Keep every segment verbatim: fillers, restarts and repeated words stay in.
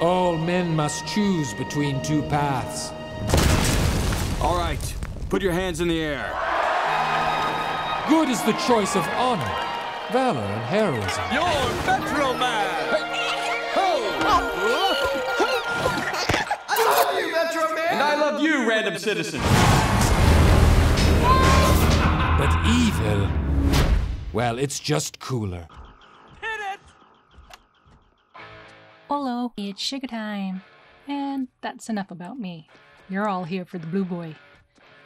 All men must choose between two paths. All right, put your hands in the air. Good is the choice of honor, valor, and heroism. You're Metro Man! Hey. Oh. I love you, Metro Man! And I love you, random citizen. But evil, well, it's just cooler. Hit it! Hello, it's sugar time. And that's enough about me. You're all here for the Blue Boy.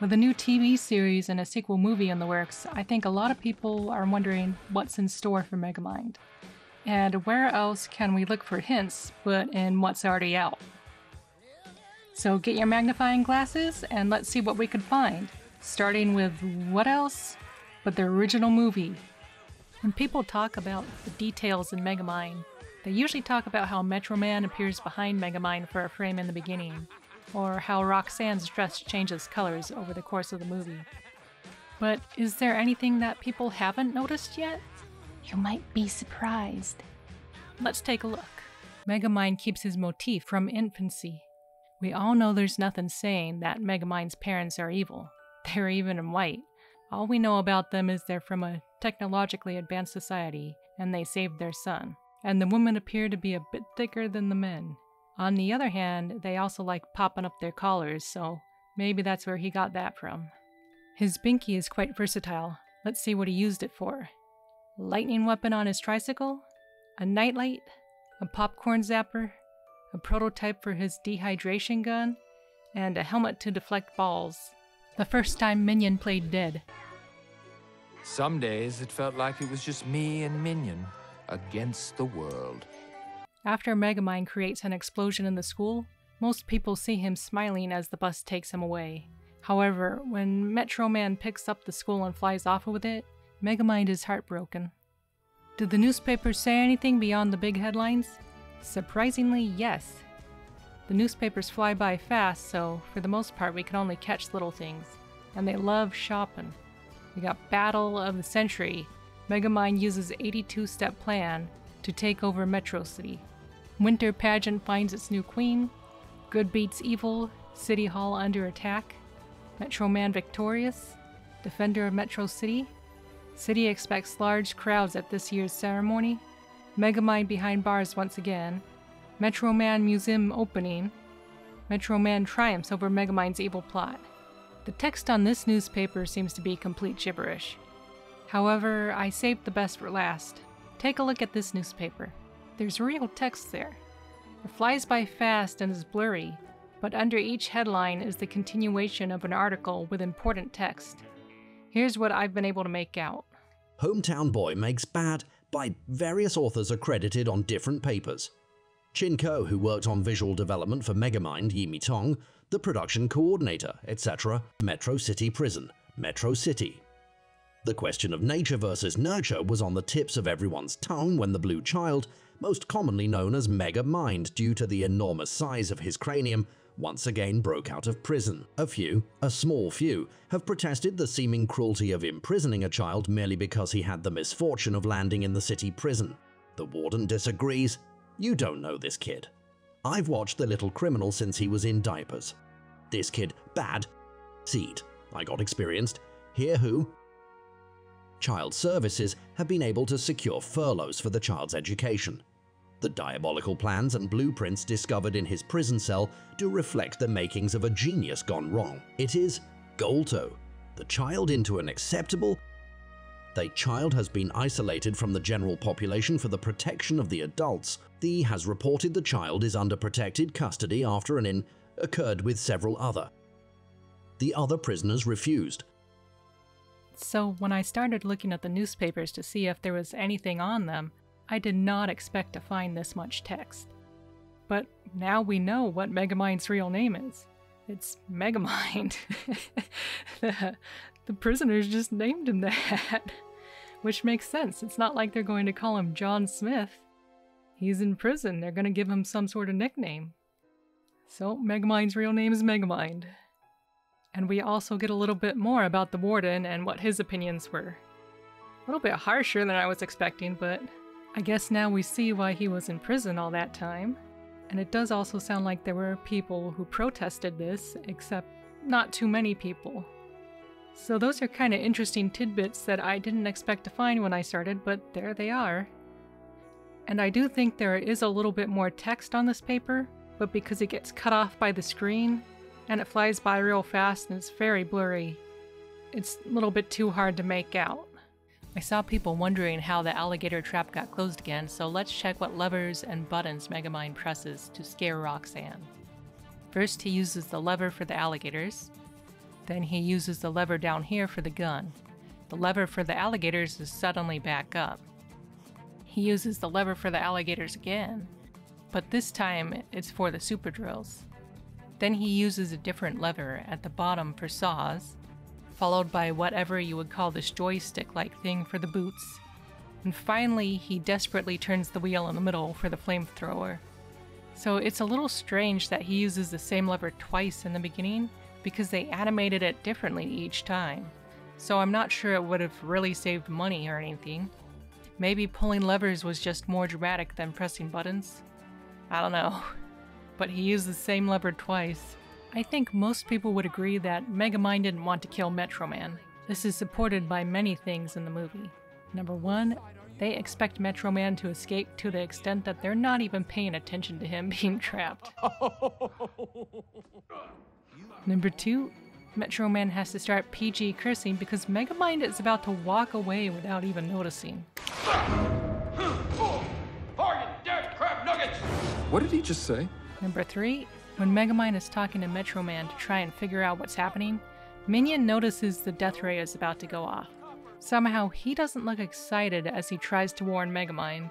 With a new T V series and a sequel movie in the works, I think a lot of people are wondering what's in store for Megamind. And where else can we look for hints but in what's already out? So get your magnifying glasses and let's see what we could find. Starting with what else but the original movie. When people talk about the details in Megamind, they usually talk about how Metro Man appears behind Megamind for a frame in the beginning, or how Roxanne's dress changes colors over the course of the movie. But is there anything that people haven't noticed yet? You might be surprised. Let's take a look. Megamind keeps his motif from infancy. We all know there's nothing saying that Megamind's parents are evil. They're even in white. All we know about them is they're from a technologically advanced society, and they saved their son. And the women appear to be a bit thicker than the men. On the other hand, they also like popping up their collars, so maybe that's where he got that from. His binky is quite versatile. Let's see what he used it for. Lightning weapon on his tricycle, a nightlight, a popcorn zapper, a prototype for his dehydration gun, and a helmet to deflect balls. The first time Minion played dead. Some days it felt like it was just me and Minion against the world. After Megamind creates an explosion in the school, most people see him smiling as the bus takes him away. However, when Metro Man picks up the school and flies off with it, Megamind is heartbroken. Did the newspapers say anything beyond the big headlines? Surprisingly, yes. The newspapers fly by fast, so for the most part we can only catch little things. And they love shopping. We got Battle of the Century. Megamind uses eighty-two step plan to take over Metro City. Winter Pageant finds its new queen. Good beats evil. City Hall under attack. Metro Man victorious. Defender of Metro City. City expects large crowds at this year's ceremony. Megamind behind bars once again. Metro Man Museum opening. Metro Man triumphs over Megamind's evil plot. The text on this newspaper seems to be complete gibberish. However, I saved the best for last. Take a look at this newspaper. There's real text there. It flies by fast and is blurry, but under each headline is the continuation of an article with important text. Here's what I've been able to make out. Hometown Boy Makes Bad by various authors accredited on different papers. Chin Ko, who worked on visual development for Megamind, Yimi Tong, the production coordinator, et cetera. Metro City Prison, Metro City. The question of nature versus nurture was on the tips of everyone's tongue when the blue child, most commonly known as Megamind due to the enormous size of his cranium, once again broke out of prison. A few, a small few, have protested the seeming cruelty of imprisoning a child merely because he had the misfortune of landing in the city prison. The warden disagrees. You don't know this kid. I've watched the little criminal since he was in diapers. This kid, bad. Seed. I got experienced. Here who? Child services have been able to secure furloughs for the child's education. The diabolical plans and blueprints discovered in his prison cell do reflect the makings of a genius gone wrong. It is Golto. The child into an acceptable. The child has been isolated from the general population for the protection of the adults. The has reported the child is under protected custody after an in occurred with several other. The other prisoners refused. So when I started looking at the newspapers to see if there was anything on them, I did not expect to find this much text. But now we know what Megamind's real name is. It's Megamind. the, the prisoners just named him that. Which makes sense. It's not like they're going to call him John Smith. He's in prison. They're going to give him some sort of nickname. So Megamind's real name is Megamind. And we also get a little bit more about the warden and what his opinions were. A little bit harsher than I was expecting, but I guess now we see why he was in prison all that time. And it does also sound like there were people who protested this, except not too many people. So those are kind of interesting tidbits that I didn't expect to find when I started, but there they are. And I do think there is a little bit more text on this paper, but because it gets cut off by the screen, and it flies by real fast and it's very blurry, it's a little bit too hard to make out. I saw people wondering how the alligator trap got closed again, so let's check what levers and buttons Megamind presses to scare Roxanne. First, he uses the lever for the alligators. Then he uses the lever down here for the gun. The lever for the alligators is suddenly back up. He uses the lever for the alligators again, but this time it's for the super drills. Then he uses a different lever at the bottom for saws, followed by whatever you would call this joystick-like thing for the boots. And finally, he desperately turns the wheel in the middle for the flamethrower. So it's a little strange that he uses the same lever twice in the beginning, because they animated it differently each time. So I'm not sure it would have really saved money or anything. Maybe pulling levers was just more dramatic than pressing buttons? I don't know. But he used the same lever twice. I think most people would agree that Megamind didn't want to kill Metro Man. This is supported by many things in the movie. Number one, they expect Metro Man to escape to the extent that they're not even paying attention to him being trapped. Number two, Metro Man has to start P G cursing because Megamind is about to walk away without even noticing. What did he just say? Number three, when Megamind is talking to Metro Man to try and figure out what's happening, Minion notices the death ray is about to go off. Somehow he doesn't look excited as he tries to warn Megamind.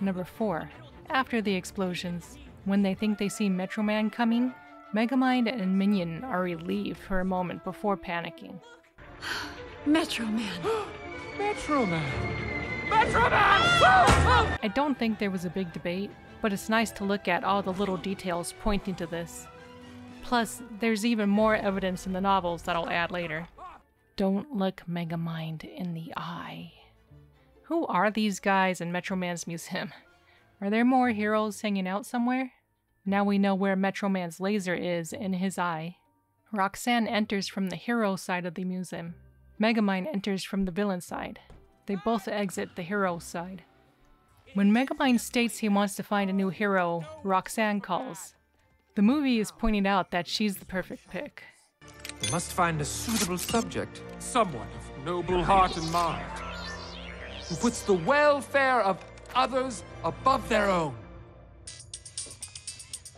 Number four, after the explosions, when they think they see Metro Man coming, Megamind and Minion are relieved for a moment before panicking. Metro Man! Metro Man! Metro Man! I don't think there was a big debate, but it's nice to look at all the little details pointing to this. Plus, there's even more evidence in the novels that I'll add later. Don't look Megamind in the eye. Who are these guys in Metro Man's museum? Are there more heroes hanging out somewhere? Now we know where Metro Man's laser is in his eye. Roxanne enters from the hero side of the museum. Megamind enters from the villain side. They both exit the hero side. When Megamind states he wants to find a new hero, Roxanne calls. The movie is pointing out that she's the perfect pick. We must find a suitable subject, someone of noble heart and mind, who puts the welfare of others above their own.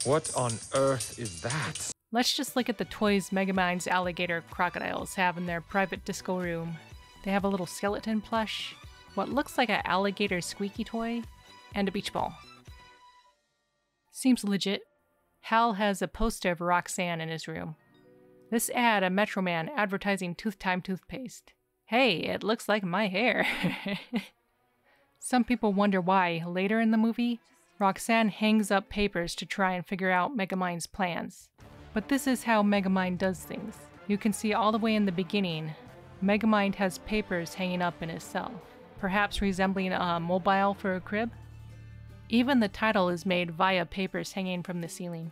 What on earth is that? Let's just look at the toys Megamind's alligator crocodiles have in their private disco room. They have a little skeleton plush, what looks like an alligator squeaky toy, and a beach ball. Seems legit. Hal has a poster of Roxanne in his room. This ad a Metro Man advertising Tooth Time toothpaste. Hey, it looks like my hair. Some people wonder why, later in the movie, Roxanne hangs up papers to try and figure out Megamind's plans. But this is how Megamind does things. You can see all the way in the beginning, Megamind has papers hanging up in his cell, perhaps resembling a mobile for a crib. Even the title is made via papers hanging from the ceiling.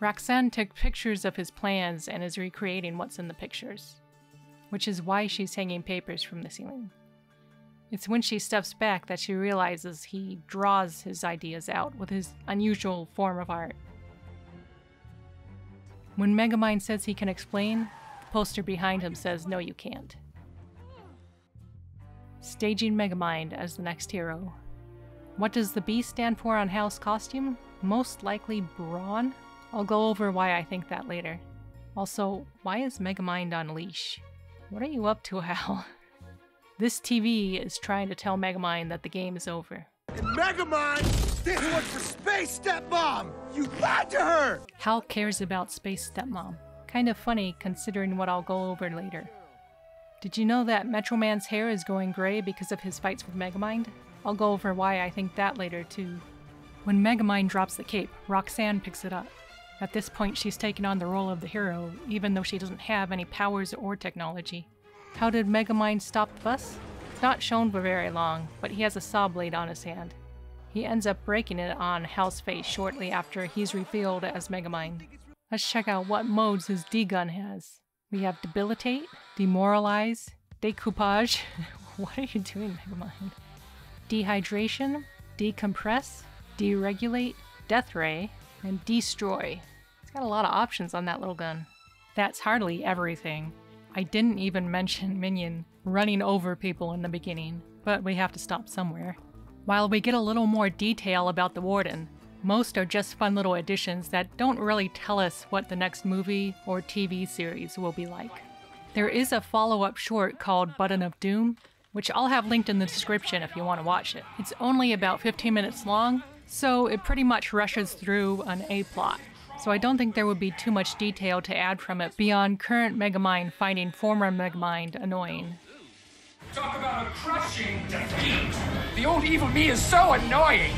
Roxanne took pictures of his plans and is recreating what's in the pictures, which is why she's hanging papers from the ceiling. It's when she steps back that she realizes he draws his ideas out with his unusual form of art. When Megamind says he can explain, the poster behind him says no you can't. Staging Megamind as the next hero. What does the B stand for on Hal's costume? Most likely brawn? I'll go over why I think that later. Also, why is Megamind on a leash? What are you up to, Hal? This T V is trying to tell Megamind that the game is over. And Megamind stands one for Space Stepmom! You lied to her! Hal cares about Space Stepmom. Kind of funny considering what I'll go over later. Did you know that Metro Man's hair is going gray because of his fights with Megamind? I'll go over why I think that later too. When Megamind drops the cape, Roxanne picks it up. At this point she's taken on the role of the hero, even though she doesn't have any powers or technology. How did Megamind stop the bus? It's not shown for very long, but he has a saw blade on his hand. He ends up breaking it on Hal's face shortly after he's revealed as Megamind. Let's check out what modes his D-Gun has. We have Debilitate, Demoralize, Decoupage, what are you doing, Megamind? Dehydration, Decompress, Deregulate, Death Ray, and Destroy. It's got a lot of options on that little gun. That's hardly everything. I didn't even mention Minion running over people in the beginning, but we have to stop somewhere. While we get a little more detail about the Warden, most are just fun little additions that don't really tell us what the next movie or T V series will be like. There is a follow-up short called Button of Doom, which I'll have linked in the description if you want to watch it. It's only about fifteen minutes long, so it pretty much rushes through an A-plot. So I don't think there would be too much detail to add from it beyond current Megamind finding former Megamind annoying. Talk about a crushing defeat! The old evil me is so annoying!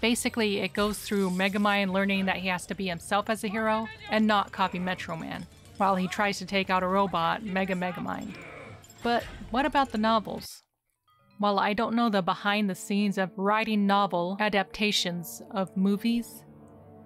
Basically, it goes through Megamind learning that he has to be himself as a hero and not copy Metro Man, while he tries to take out a robot, Mega Megamind. But what about the novels? While I don't know the behind-the-scenes of writing novel adaptations of movies,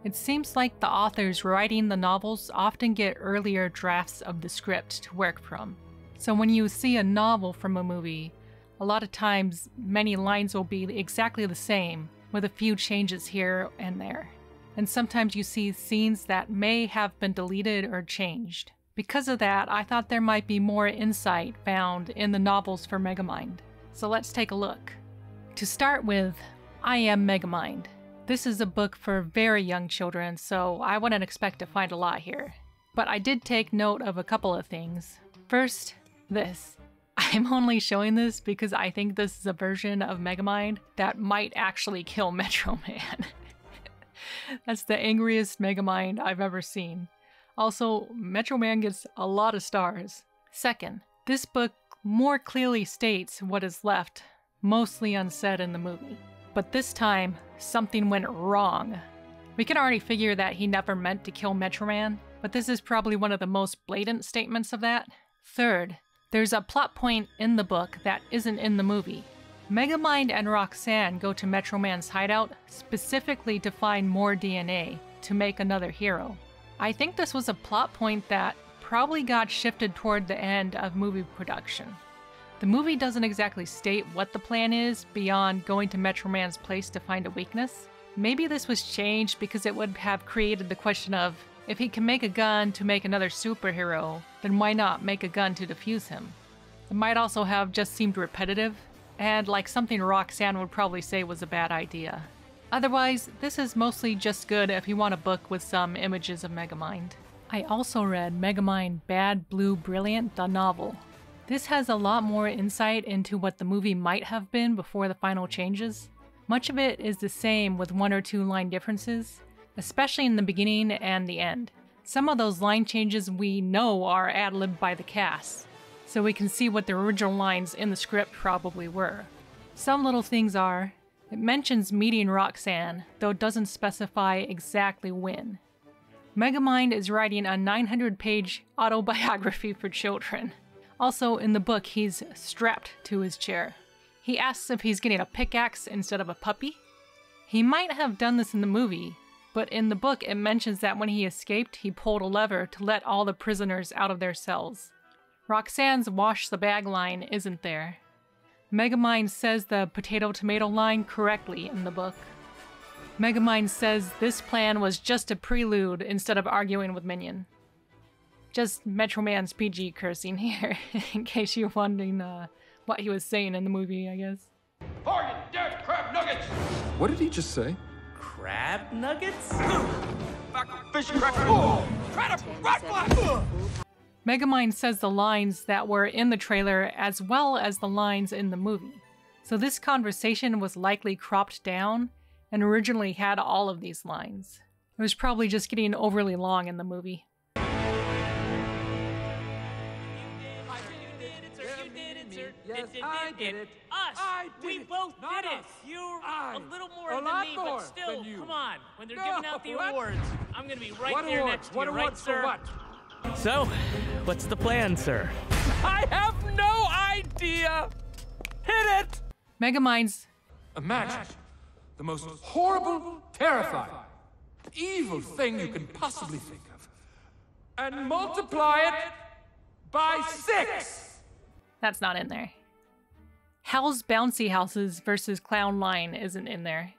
it seems like the authors writing the novels often get earlier drafts of the script to work from. So when you see a novel from a movie, a lot of times many lines will be exactly the same, with a few changes here and there. And sometimes you see scenes that may have been deleted or changed. Because of that, I thought there might be more insight found in the novels for Megamind. So let's take a look. To start with, I Am Megamind. This is a book for very young children, so I wouldn't expect to find a lot here. But I did take note of a couple of things. First, this. I'm only showing this because I think this is a version of Megamind that might actually kill Metro Man. That's the angriest Megamind I've ever seen. Also, Metro Man gets a lot of stars. Second, this book more clearly states what is left, mostly unsaid in the movie. But this time, something went wrong. We can already figure that he never meant to kill Metro Man, but this is probably one of the most blatant statements of that. Third, there's a plot point in the book that isn't in the movie. Megamind and Roxanne go to Metro Man's hideout specifically to find more D N A to make another hero. I think this was a plot point that probably got shifted toward the end of movie production. The movie doesn't exactly state what the plan is beyond going to Metro Man's place to find a weakness. Maybe this was changed because it would have created the question of, if he can make a gun to make another superhero, then why not make a gun to defuse him? It might also have just seemed repetitive, and like something Roxanne would probably say was a bad idea. Otherwise, this is mostly just good if you want a book with some images of Megamind. I also read Megamind: Bad. Blue. Brilliant, the novel. This has a lot more insight into what the movie might have been before the final changes. Much of it is the same with one or two line differences, especially in the beginning and the end. Some of those line changes we know are ad-libbed by the cast, so we can see what the original lines in the script probably were. Some little things are, it mentions meeting Roxanne, though it doesn't specify exactly when. Megamind is writing a nine hundred page autobiography for children. Also, in the book, he's strapped to his chair. He asks if he's getting a pickaxe instead of a puppy. He might have done this in the movie, but in the book it mentions that when he escaped, he pulled a lever to let all the prisoners out of their cells. Roxanne's wash the bag line isn't there. Megamind says the potato-tomato line correctly in the book. Megamind says this plan was just a prelude instead of arguing with Minion. Just Metro Man's P G cursing here, in case you're wondering uh, what he was saying in the movie, I guess. For you dead crab nuggets! What did he just say? Crab nuggets? Fish crackle! Megamind says the lines that were in the trailer as well as the lines in the movie. So this conversation was likely cropped down and originally had all of these lines. It was probably just getting overly long in the movie. Yes, I did it. Us. I did we it. both Not did us. it. You're I, a little more a than me, but still, come on. When they're no, giving out the what? awards, I'm going to be right what there awards? next to what you, awards right, awards sir? What? So, what's the plan, sir? I have no idea. Hit it. Megamind's a match. The most horrible, terrifying, evil thing you can possibly think of. And multiply it by six! That's not in there. Hal's bouncy houses versus clown line isn't in there.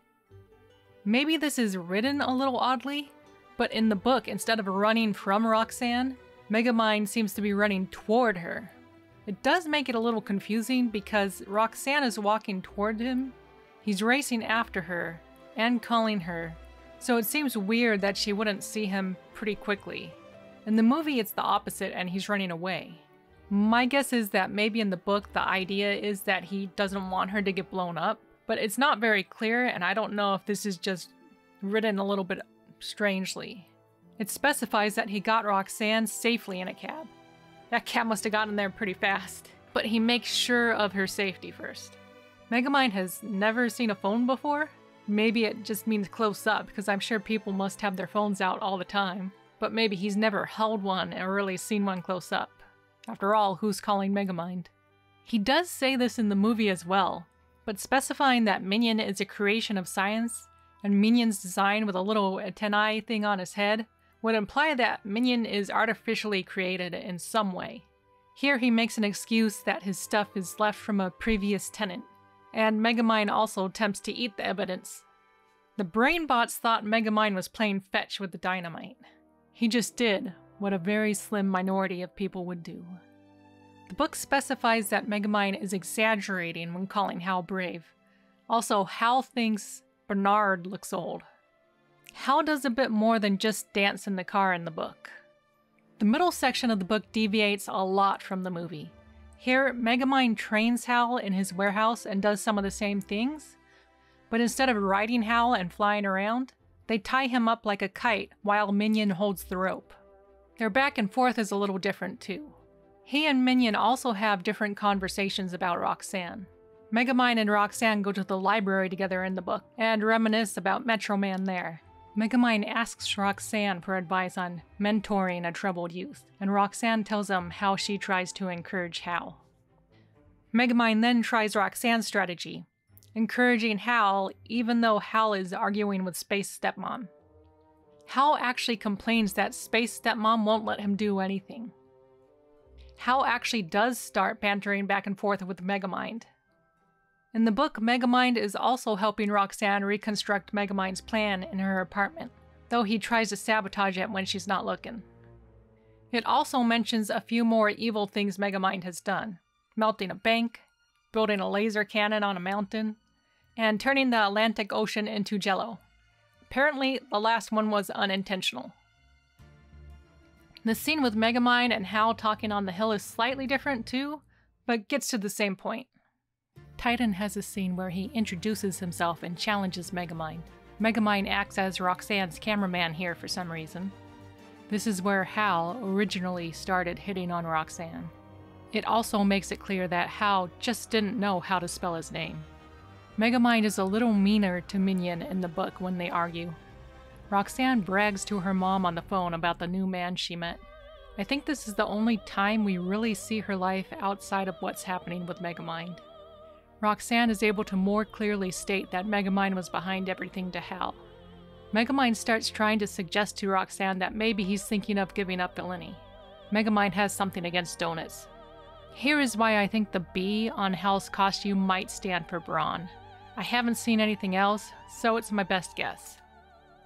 Maybe this is written a little oddly, but in the book, instead of running from Roxanne, Megamind seems to be running toward her. It does make it a little confusing because Roxanne is walking toward him, he's racing after her, and calling her, so it seems weird that she wouldn't see him pretty quickly. In the movie, it's the opposite and he's running away. My guess is that maybe in the book, the idea is that he doesn't want her to get blown up, but it's not very clear and I don't know if this is just written a little bit strangely. It specifies that he got Roxanne safely in a cab. That cat must have gotten there pretty fast. But he makes sure of her safety first. Megamind has never seen a phone before. Maybe it just means close up, because I'm sure people must have their phones out all the time. But maybe he's never held one and really seen one close up. After all, who's calling Megamind? He does say this in the movie as well, but specifying that Minion is a creation of science, and Minion's design with a little antennae thing on his head would imply that Minion is artificially created in some way. Here he makes an excuse that his stuff is left from a previous tenant, and Megamind also attempts to eat the evidence. The Brainbots thought Megamind was playing fetch with the dynamite. He just did what a very slim minority of people would do. The book specifies that Megamind is exaggerating when calling Hal brave. Also, Hal thinks Bernard looks old. Hal does a bit more than just dance in the car in the book. The middle section of the book deviates a lot from the movie. Here, Megamind trains Hal in his warehouse and does some of the same things, but instead of riding Hal and flying around, they tie him up like a kite while Minion holds the rope. Their back and forth is a little different too. He and Minion also have different conversations about Roxanne. Megamind and Roxanne go to the library together in the book and reminisce about Metro Man there. Megamind asks Roxanne for advice on mentoring a troubled youth, and Roxanne tells him how she tries to encourage Hal. Megamind then tries Roxanne's strategy, encouraging Hal even though Hal is arguing with Space Stepmom. Hal actually complains that Space Stepmom won't let him do anything. Hal actually does start bantering back and forth with Megamind. In the book, Megamind is also helping Roxanne reconstruct Megamind's plan in her apartment, though he tries to sabotage it when she's not looking. It also mentions a few more evil things Megamind has done. Melting a bank, building a laser cannon on a mountain, and turning the Atlantic Ocean into jello. Apparently, the last one was unintentional. The scene with Megamind and Hal talking on the hill is slightly different too, but gets to the same point. Titan has a scene where he introduces himself and challenges Megamind. Megamind acts as Roxanne's cameraman here for some reason. This is where Hal originally started hitting on Roxanne. It also makes it clear that Hal just didn't know how to spell his name. Megamind is a little meaner to Minion in the book when they argue. Roxanne brags to her mom on the phone about the new man she met. I think this is the only time we really see her life outside of what's happening with Megamind. Roxanne is able to more clearly state that Megamind was behind everything to Hal. Megamind starts trying to suggest to Roxanne that maybe he's thinking of giving up Eleni. Megamind has something against donuts. Here is why I think the B on Hal's costume might stand for Brawn. I haven't seen anything else, so it's my best guess.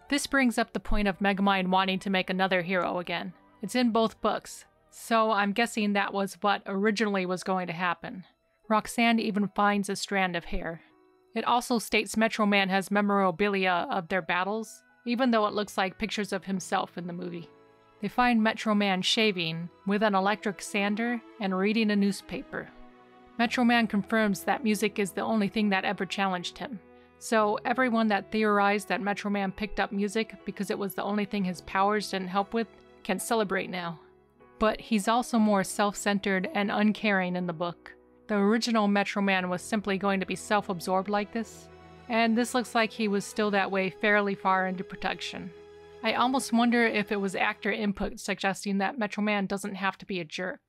This brings up the point of Megamind wanting to make another hero again. It's in both books, so I'm guessing that was what originally was going to happen. Roxanne even finds a strand of hair. It also states Metro Man has memorabilia of their battles, even though it looks like pictures of himself in the movie. They find Metro Man shaving with an electric sander and reading a newspaper. Metro Man confirms that music is the only thing that ever challenged him. So everyone that theorized that Metro Man picked up music because it was the only thing his powers didn't help with can celebrate now. But he's also more self-centered and uncaring in the book. The original Metro Man was simply going to be self-absorbed like this, and this looks like he was still that way fairly far into production. I almost wonder if it was actor input suggesting that Metro Man doesn't have to be a jerk.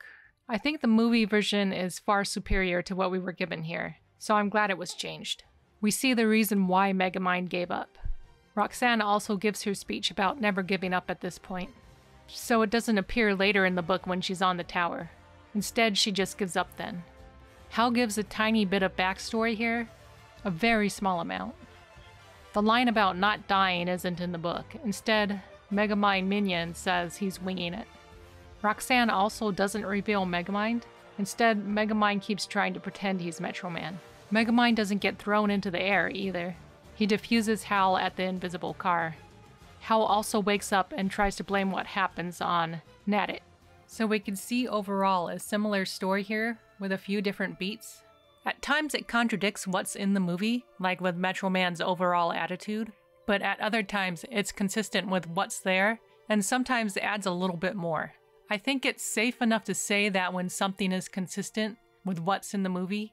I think the movie version is far superior to what we were given here, so I'm glad it was changed. We see the reason why Megamind gave up. Roxanne also gives her speech about never giving up at this point, so it doesn't appear later in the book when she's on the tower. Instead, she just gives up then. Hal gives a tiny bit of backstory here, a very small amount. The line about not dying isn't in the book. Instead, Megamind Minion says he's winging it. Roxanne also doesn't reveal Megamind. Instead, Megamind keeps trying to pretend he's Metro Man. Megamind doesn't get thrown into the air either. He defuses Hal at the invisible car. Hal also wakes up and tries to blame what happens on Nadit. So we can see overall a similar story here with a few different beats. At times it contradicts what's in the movie, like with Metro Man's overall attitude, but at other times it's consistent with what's there, and sometimes adds a little bit more. I think it's safe enough to say that when something is consistent with what's in the movie,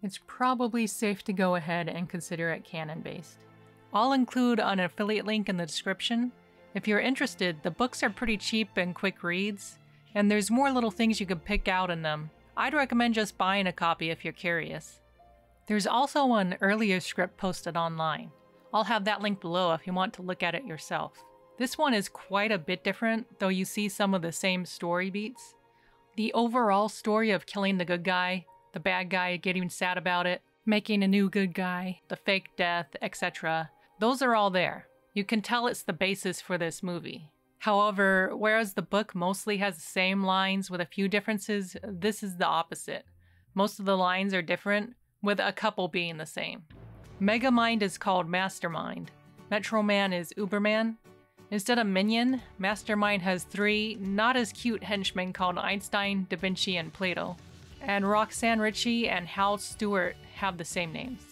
it's probably safe to go ahead and consider it canon-based. I'll include an affiliate link in the description. If you're interested, the books are pretty cheap and quick reads, and there's more little things you can pick out in them. I'd recommend just buying a copy if you're curious. There's also an earlier script posted online. I'll have that link below if you want to look at it yourself. This one is quite a bit different, though you see some of the same story beats. The overall story of killing the good guy, the bad guy getting sad about it, making a new good guy, the fake death, et cetera. Those are all there. You can tell it's the basis for this movie. However, whereas the book mostly has the same lines with a few differences, this is the opposite. Most of the lines are different, with a couple being the same. Megamind is called Mastermind. Metro Man is Uberman. Instead of Minion, Mastermind has three not as cute henchmen called Einstein, Da Vinci, and Plato. And Roxanne Ritchie and Hal Stewart have the same names.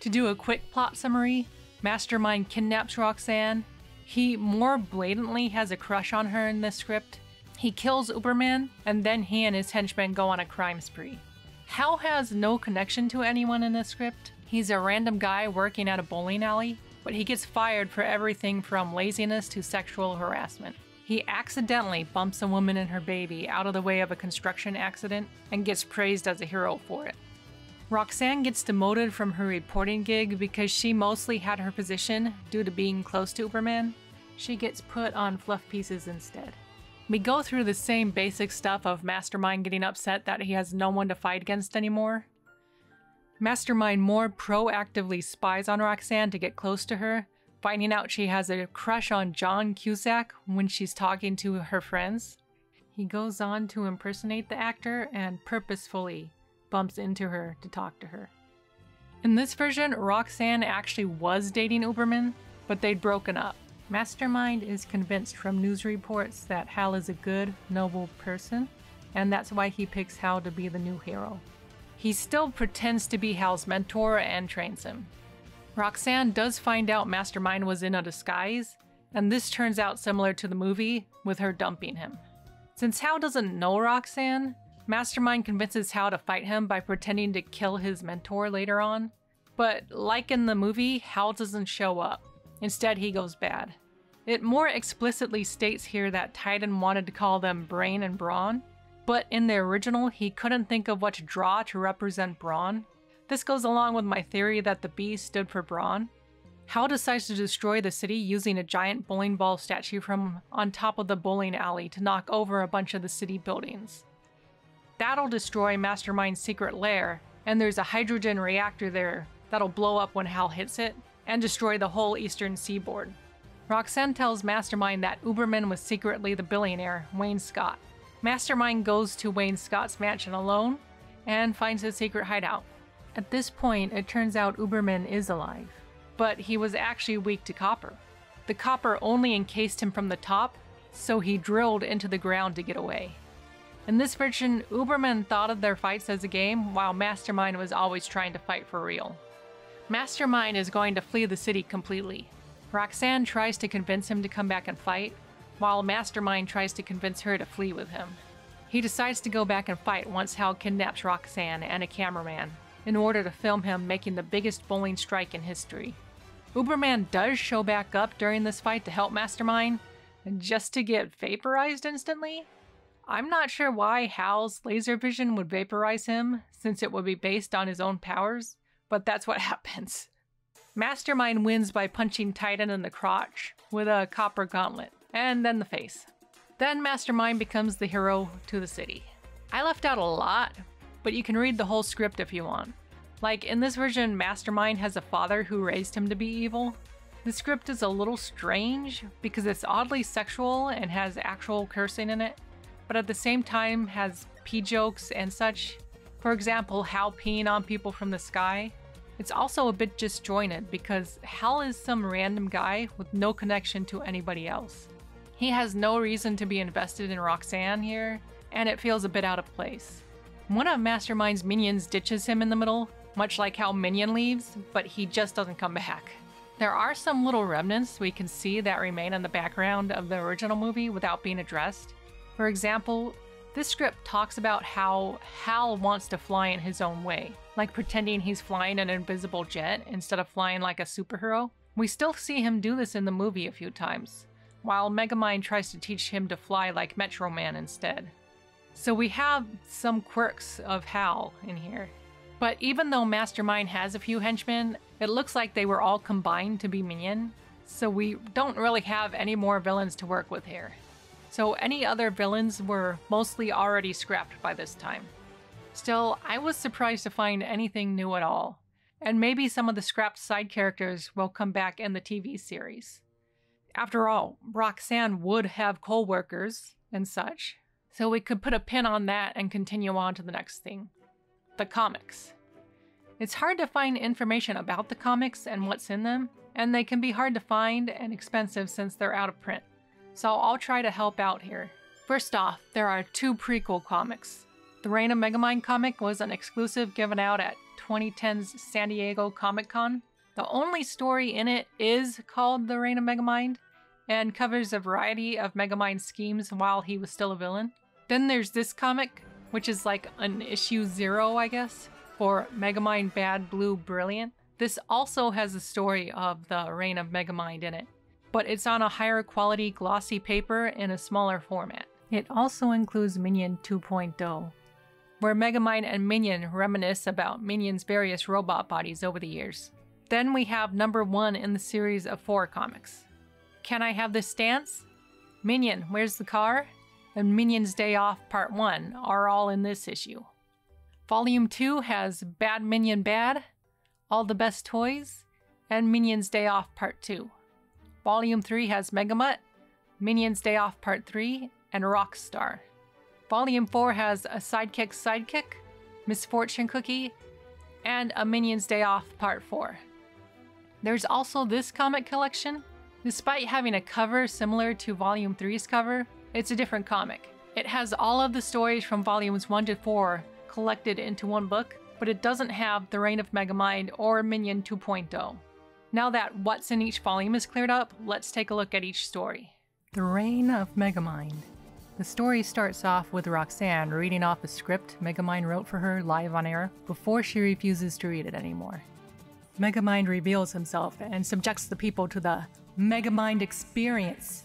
To do a quick plot summary, Mastermind kidnaps Roxanne. He more blatantly has a crush on her in this script. He kills Uberman, and then he and his henchmen go on a crime spree. Hal has no connection to anyone in this script. He's a random guy working at a bowling alley, but he gets fired for everything from laziness to sexual harassment. He accidentally bumps a woman and her baby out of the way of a construction accident and gets praised as a hero for it. Roxanne gets demoted from her reporting gig because she mostly had her position due to being close to Uberman. She gets put on fluff pieces instead. We go through the same basic stuff of Mastermind getting upset that he has no one to fight against anymore. Mastermind more proactively spies on Roxanne to get close to her, finding out she has a crush on John Cusack when she's talking to her friends. He goes on to impersonate the actor and purposefully bumps into her to talk to her. In this version, Roxanne actually was dating Uberman, but they'd broken up. Mastermind is convinced from news reports that Hal is a good, noble person, and that's why he picks Hal to be the new hero. He still pretends to be Hal's mentor and trains him. Roxanne does find out Mastermind was in a disguise, and this turns out similar to the movie, with her dumping him. Since Hal doesn't know Roxanne, Mastermind convinces Hal to fight him by pretending to kill his mentor later on. But like in the movie, Hal doesn't show up. Instead, he goes bad. It more explicitly states here that Titan wanted to call them Brain and Brawn, but in the original, he couldn't think of what to draw to represent Brawn. This goes along with my theory that the B stood for Brawn. Hal decides to destroy the city using a giant bowling ball statue from on top of the bowling alley to knock over a bunch of the city buildings. That'll destroy Mastermind's secret lair, and there's a hydrogen reactor there that'll blow up when Hal hits it, and destroy the whole eastern seaboard. Roxanne tells Mastermind that Uberman was secretly the billionaire, Wayne Scott. Mastermind goes to Wayne Scott's mansion alone, and finds his secret hideout. At this point, it turns out Uberman is alive, but he was actually weak to copper. The copper only encased him from the top, so he drilled into the ground to get away. In this version, Uberman thought of their fights as a game, while Mastermind was always trying to fight for real. Mastermind is going to flee the city completely. Roxanne tries to convince him to come back and fight, while Mastermind tries to convince her to flee with him. He decides to go back and fight once Hal kidnaps Roxanne and a cameraman, in order to film him making the biggest bowling strike in history. Uberman does show back up during this fight to help Mastermind, just to get vaporized instantly. I'm not sure why Hal's laser vision would vaporize him, since it would be based on his own powers, but that's what happens. Mastermind wins by punching Titan in the crotch with a copper gauntlet, and then the face. Then Mastermind becomes the hero to the city. I left out a lot, but you can read the whole script if you want. Like, in this version, Mastermind has a father who raised him to be evil. The script is a little strange because it's oddly sexual and has actual cursing in it, but at the same time has pee jokes and such. For example, Hal peeing on people from the sky. It's also a bit disjointed because Hal is some random guy with no connection to anybody else. He has no reason to be invested in Roxanne here, and it feels a bit out of place. One of Mastermind's minions ditches him in the middle, much like how Minion leaves, but he just doesn't come back. There are some little remnants we can see that remain in the background of the original movie without being addressed. For example, this script talks about how Hal wants to fly in his own way, like pretending he's flying an invisible jet instead of flying like a superhero. We still see him do this in the movie a few times, while Megamind tries to teach him to fly like Metro Man instead. So we have some quirks of Hal in here. But even though Mastermind has a few henchmen, it looks like they were all combined to be Minion, so we don't really have any more villains to work with here. So any other villains were mostly already scrapped by this time. Still, I was surprised to find anything new at all, and maybe some of the scrapped side characters will come back in the T V series. After all, Roxanne would have co-workers and such, so we could put a pin on that and continue on to the next thing. The comics. It's hard to find information about the comics and what's in them, and they can be hard to find and expensive since they're out of print. So I'll try to help out here. First off, there are two prequel comics. The Reign of Megamind comic was an exclusive given out at twenty ten's San Diego Comic-Con. The only story in it is called The Reign of Megamind, and covers a variety of Megamind schemes while he was still a villain. Then there's this comic, which is like an issue zero, I guess, for Megamind: Bad. Blue. Brilliant. This also has a story of the Reign of Megamind in it, but it's on a higher quality glossy paper in a smaller format. It also includes Minion two point oh, where Megamind and Minion reminisce about Minion's various robot bodies over the years. Then we have number one in the series of four comics. Can I Have This Dance? Minion: Where's the Car? And Minion's Day Off Part one are all in this issue. Volume two has Bad Minion! Bad!, All The Best Toys, and Minion's Day Off Part two. Volume three has Megamutt, Minion's Day Off Part three, and Rockstar. Volume four has A Sidekick Sidekick, Misfortune Cookie, and A Minion's Day Off Part four. There's also this comic collection. Despite having a cover similar to Volume three's cover, it's a different comic. It has all of the stories from volumes one to four collected into one book, but it doesn't have The Reign of Megamind or Minion two point oh. Now that what's in each volume is cleared up, let's take a look at each story. The Reign of Megamind. The story starts off with Roxanne reading off a script Megamind wrote for her live on air before she refuses to read it anymore. Megamind reveals himself and subjects the people to the Megamind experience,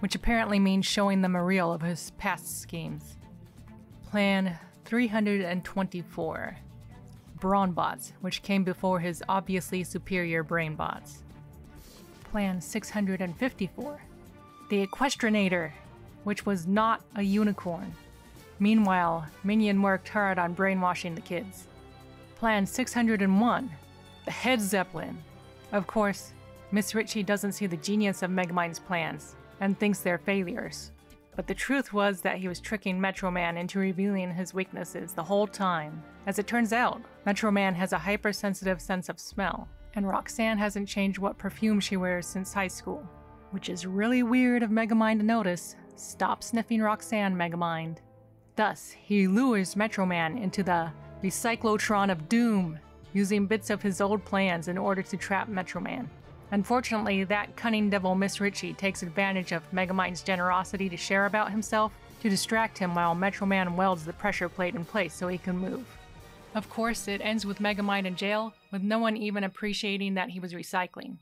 which apparently means showing them a reel of his past schemes. Plan three hundred twenty-four, Brainbots, which came before his obviously superior Brainbots. Plan six hundred fifty-four, the Equestrinator, which was not a unicorn. Meanwhile, Minion worked hard on brainwashing the kids. Plan six hundred one, the Head Zeppelin. Of course, Miss Ritchie doesn't see the genius of Megamind's plans and thinks they're failures. But the truth was that he was tricking Metro Man into revealing his weaknesses the whole time. As it turns out, Metro Man has a hypersensitive sense of smell, and Roxanne hasn't changed what perfume she wears since high school. Which is really weird of Megamind to notice. Stop sniffing Roxanne, Megamind. Thus, he lures Metro Man into the Recyclotron of Doom, using bits of his old plans in order to trap Metro Man. Unfortunately, that cunning devil Miss Ritchie takes advantage of Megamind's generosity to share about himself to distract him while Metro Man welds the pressure plate in place so he can move. Of course, it ends with Megamind in jail, with no one even appreciating that he was recycling.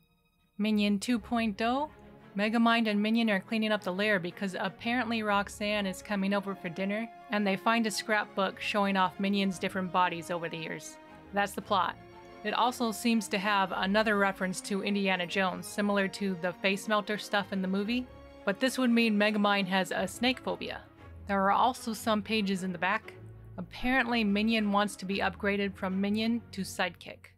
Minion two point oh? Megamind and Minion are cleaning up the lair because apparently Roxanne is coming over for dinner, and they find a scrapbook showing off Minion's different bodies over the years. That's the plot. It also seems to have another reference to Indiana Jones, similar to the face melter stuff in the movie, but this would mean Megamind has a snake phobia. There are also some pages in the back. Apparently Minion wants to be upgraded from Minion to Sidekick.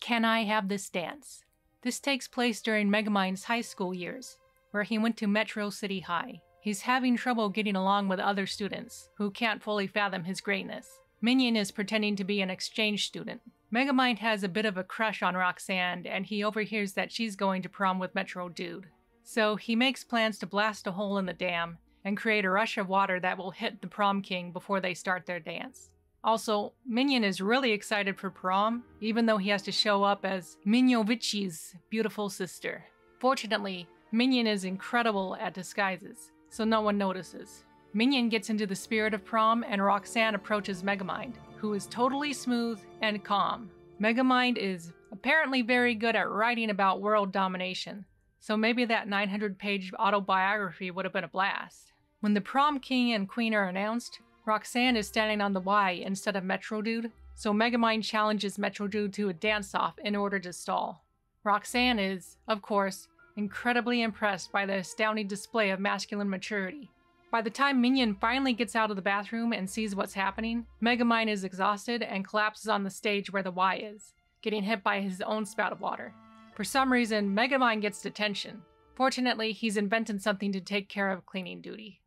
Can I Have This Dance? This takes place during Megamind's high school years, where he went to Metro City High. He's having trouble getting along with other students, who can't fully fathom his greatness. Minion is pretending to be an exchange student. Megamind has a bit of a crush on Roxanne, and he overhears that she's going to prom with Metro Dude. So he makes plans to blast a hole in the dam and create a rush of water that will hit the prom king before they start their dance. Also, Minion is really excited for prom, even though he has to show up as Minyovichi's beautiful sister. Fortunately, Minion is incredible at disguises, so no one notices. Minion gets into the spirit of prom, and Roxanne approaches Megamind, who is totally smooth and calm. Megamind is apparently very good at writing about world domination, so maybe that nine hundred page autobiography would have been a blast. When the prom king and queen are announced, Roxanne is standing on the Y instead of Metro Dude, so Megamind challenges Metro Dude to a dance-off in order to stall. Roxanne is, of course, incredibly impressed by the astounding display of masculine maturity. By the time Minion finally gets out of the bathroom and sees what's happening, Megamind is exhausted and collapses on the stage where the Y is, getting hit by his own spout of water. For some reason, Megamind gets detention. Fortunately, he's invented something to take care of cleaning duty.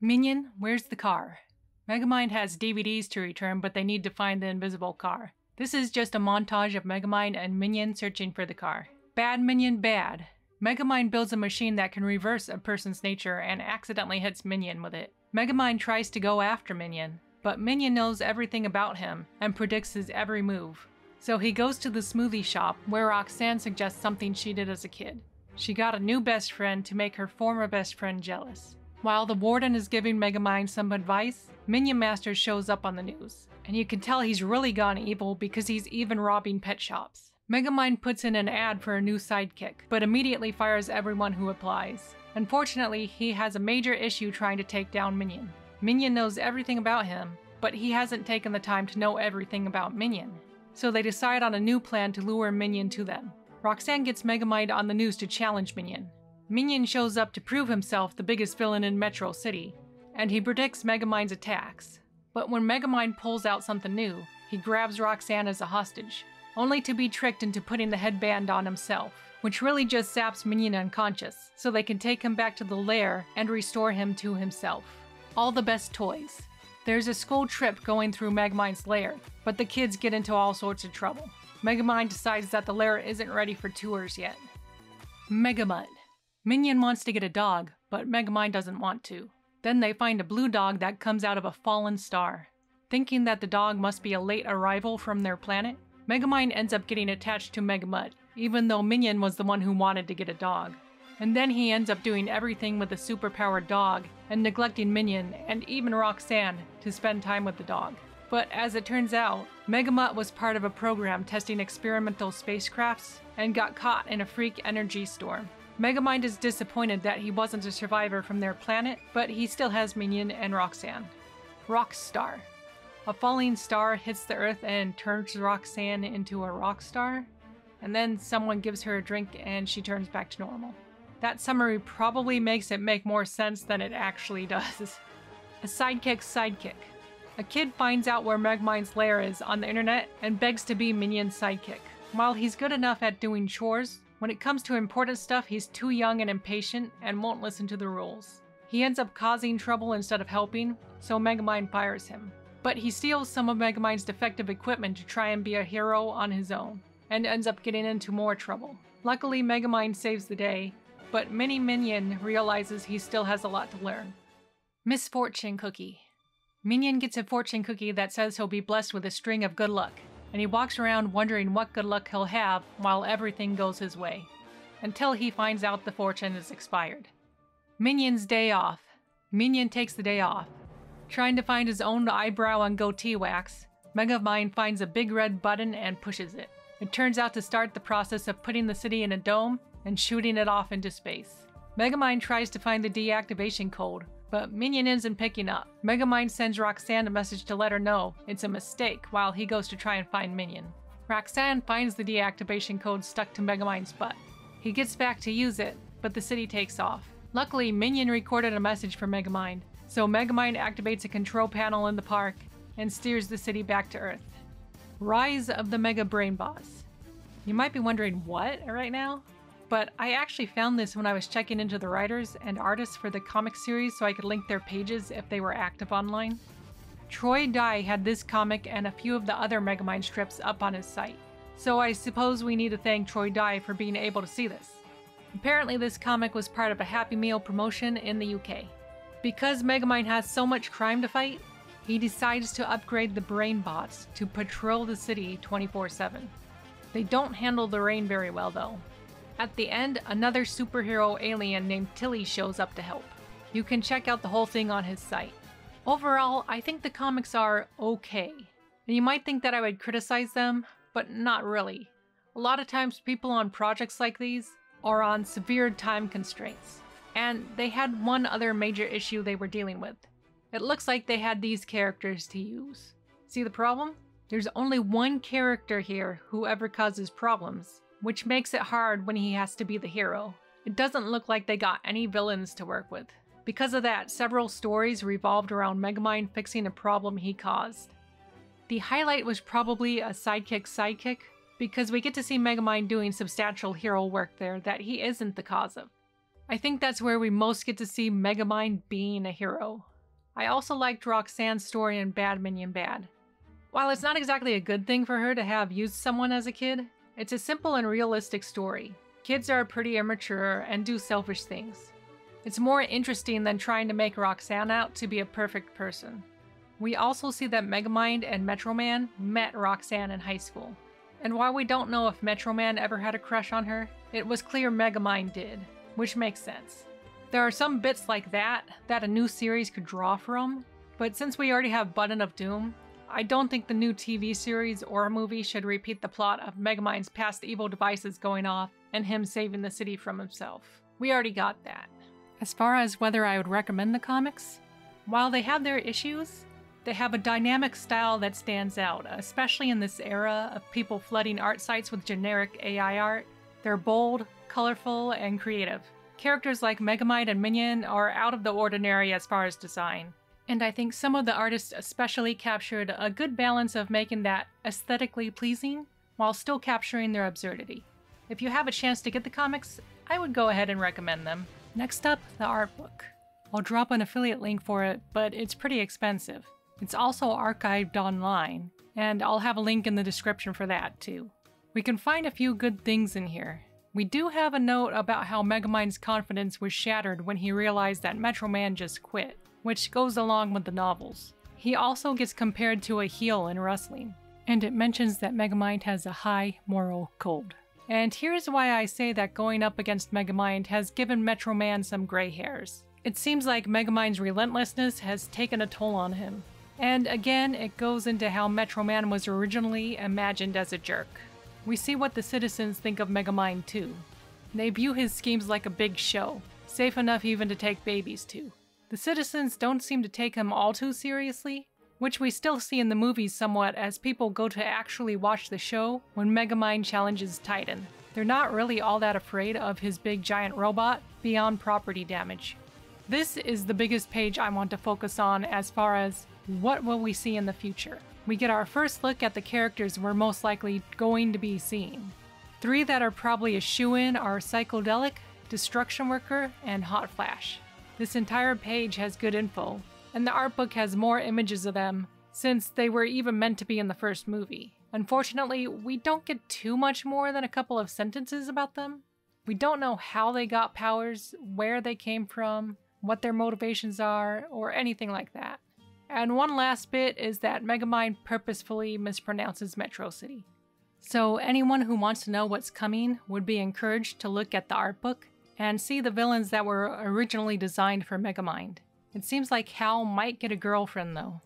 Minion, Where's the Car? Megamind has D V Ds to return, but they need to find the invisible car. This is just a montage of Megamind and Minion searching for the car. Bad Minion! Bad! Megamind builds a machine that can reverse a person's nature and accidentally hits Minion with it. Megamind tries to go after Minion, but Minion knows everything about him and predicts his every move. So he goes to the smoothie shop, where Roxanne suggests something she did as a kid. She got a new best friend to make her former best friend jealous. While the warden is giving Megamind some advice, Minion Master shows up on the news. And you can tell he's really gone evil because he's even robbing pet shops. Megamind puts in an ad for a new sidekick, but immediately fires everyone who applies. Unfortunately, he has a major issue trying to take down Minion. Minion knows everything about him, but he hasn't taken the time to know everything about Minion. So they decide on a new plan to lure Minion to them. Roxanne gets Megamind on the news to challenge Minion. Minion shows up to prove himself the biggest villain in Metro City, and he predicts Megamind's attacks. But when Megamind pulls out something new, he grabs Roxanne as a hostage, only to be tricked into putting the headband on himself, which really just saps Minion unconscious, so they can take him back to the lair and restore him to himself. All the Best Toys. There's a school trip going through Megamind's lair, but the kids get into all sorts of trouble. Megamind decides that the lair isn't ready for tours yet. Megamutt. Minion wants to get a dog, but Megamind doesn't want to. Then they find a blue dog that comes out of a fallen star. Thinking that the dog must be a late arrival from their planet, Megamind ends up getting attached to Megamutt, even though Minion was the one who wanted to get a dog. And then he ends up doing everything with the superpowered dog and neglecting Minion and even Roxanne to spend time with the dog. But as it turns out, Megamutt was part of a program testing experimental spacecrafts and got caught in a freak energy storm. Megamind is disappointed that he wasn't a survivor from their planet, but he still has Minion and Roxanne. Rockstar. A falling star hits the Earth and turns Roxanne into a rock star, and then someone gives her a drink and she turns back to normal. That summary probably makes it make more sense than it actually does. A sidekick's sidekick. A kid finds out where Megamind's lair is on the internet and begs to be Minion's sidekick. While he's good enough at doing chores, when it comes to important stuff, he's too young and impatient and won't listen to the rules. He ends up causing trouble instead of helping, so Megamind fires him. But he steals some of Megamind's defective equipment to try and be a hero on his own, and ends up getting into more trouble. Luckily, Megamind saves the day, but Mini Minion realizes he still has a lot to learn. Misfortune Cookie. Minion gets a fortune cookie that says he'll be blessed with a string of good luck, and he walks around wondering what good luck he'll have while everything goes his way, until he finds out the fortune is expired. Minion's Day Off. Minion takes the day off. Trying to find his own eyebrow and goatee wax, Megamind finds a big red button and pushes it. It turns out to start the process of putting the city in a dome and shooting it off into space. Megamind tries to find the deactivation code, but Minion isn't picking up. Megamind sends Roxanne a message to let her know it's a mistake while he goes to try and find Minion. Roxanne finds the deactivation code stuck to Megamind's butt. He gets back to use it, but the city takes off. Luckily, Minion recorded a message for Megamind, so Megamind activates a control panel in the park and steers the city back to Earth. Rise of the Mega Brainbots. You might be wondering what right now, but I actually found this when I was checking into the writers and artists for the comic series so I could link their pages if they were active online. Troy Dye had this comic and a few of the other Megamind strips up on his site, so I suppose we need to thank Troy Dye for being able to see this. Apparently this comic was part of a Happy Meal promotion in the U K. Because Megamind has so much crime to fight, he decides to upgrade the Brainbots to patrol the city twenty-four seven. They don't handle the rain very well though. At the end, another superhero alien named Tilly shows up to help. You can check out the whole thing on his site. Overall, I think the comics are okay. And you might think that I would criticize them, but not really. A lot of times people on projects like these are on severe time constraints. And they had one other major issue they were dealing with. It looks like they had these characters to use. See the problem? There's only one character here who ever causes problems, which makes it hard when he has to be the hero. It doesn't look like they got any villains to work with. Because of that, several stories revolved around Megamind fixing a problem he caused. The highlight was probably a sidekick sidekick, because we get to see Megamind doing substantial hero work there that he isn't the cause of. I think that's where we most get to see Megamind being a hero. I also liked Roxanne's story in Bad Minion! Bad. While it's not exactly a good thing for her to have used someone as a kid, it's a simple and realistic story. Kids are pretty immature and do selfish things. It's more interesting than trying to make Roxanne out to be a perfect person. We also see that Megamind and Metro Man met Roxanne in high school. And while we don't know if Metro Man ever had a crush on her, it was clear Megamind did, which makes sense. There are some bits like that that a new series could draw from, but since we already have Button of Doom, I don't think the new T V series or movie should repeat the plot of Megamind's past evil devices going off and him saving the city from himself. We already got that. As far as whether I would recommend the comics, while they have their issues, they have a dynamic style that stands out, especially in this era of people flooding art sites with generic A I art. They're bold, colorful, and creative. Characters like Megamind and Minion are out of the ordinary as far as design. And I think some of the artists especially captured a good balance of making that aesthetically pleasing while still capturing their absurdity. If you have a chance to get the comics, I would go ahead and recommend them. Next up, the art book. I'll drop an affiliate link for it, but it's pretty expensive. It's also archived online, and I'll have a link in the description for that too. We can find a few good things in here. We do have a note about how Megamind's confidence was shattered when he realized that Metro Man just quit, which goes along with the novels. He also gets compared to a heel in wrestling, and it mentions that Megamind has a high moral code. And here's why I say that going up against Megamind has given Metro Man some gray hairs. It seems like Megamind's relentlessness has taken a toll on him. And again, it goes into how Metro Man was originally imagined as a jerk. We see what the citizens think of Megamind too. They view his schemes like a big show, safe enough even to take babies to. The citizens don't seem to take him all too seriously, which we still see in the movies somewhat as people go to actually watch the show when Megamind challenges Titan. They're not really all that afraid of his big giant robot beyond property damage. This is the biggest page I want to focus on as far as what will we see in the future. We get our first look at the characters we're most likely going to be seeing. Three that are probably a shoo-in are Psychedelic, Destruction Worker, and Hot Flash. This entire page has good info, and the art book has more images of them since they were even meant to be in the first movie. Unfortunately, we don't get too much more than a couple of sentences about them. We don't know how they got powers, where they came from, what their motivations are, or anything like that. And one last bit is that Megamind purposefully mispronounces Metro City. So anyone who wants to know what's coming would be encouraged to look at the art book and see the villains that were originally designed for Megamind. It seems like Hal might get a girlfriend though.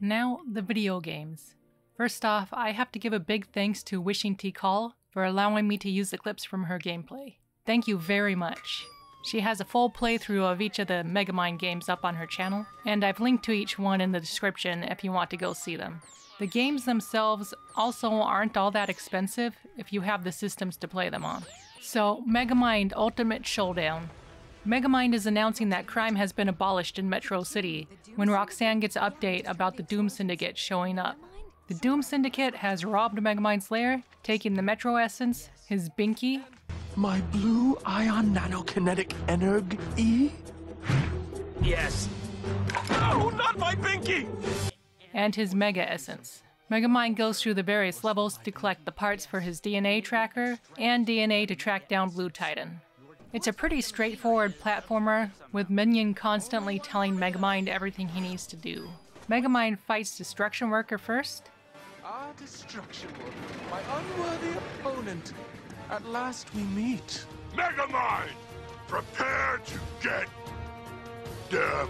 Now, the video games. First off, I have to give a big thanks to Wishing T. Call for allowing me to use the clips from her gameplay. Thank you very much. She has a full playthrough of each of the Megamind games up on her channel, and I've linked to each one in the description if you want to go see them. The games themselves also aren't all that expensive if you have the systems to play them on. So, Megamind Ultimate Showdown. Megamind is announcing that crime has been abolished in Metro City when Roxanne gets an update about the Doom Syndicate showing up. The Doom Syndicate has robbed Megamind's lair, taking the Metro Essence, his binky, my blue ion nanokinetic energ E? Yes. No, not my binky! And his Mega Essence. Megamind goes through the various levels to collect the parts for his D N A tracker and D N A to track down Blue Titan. It's a pretty straightforward platformer, with Minion constantly telling Megamind everything he needs to do. Megamind fights Destruction Worker first. Ah, Destruction Worker, my unworthy opponent. At last we meet. Megamind, prepare to get de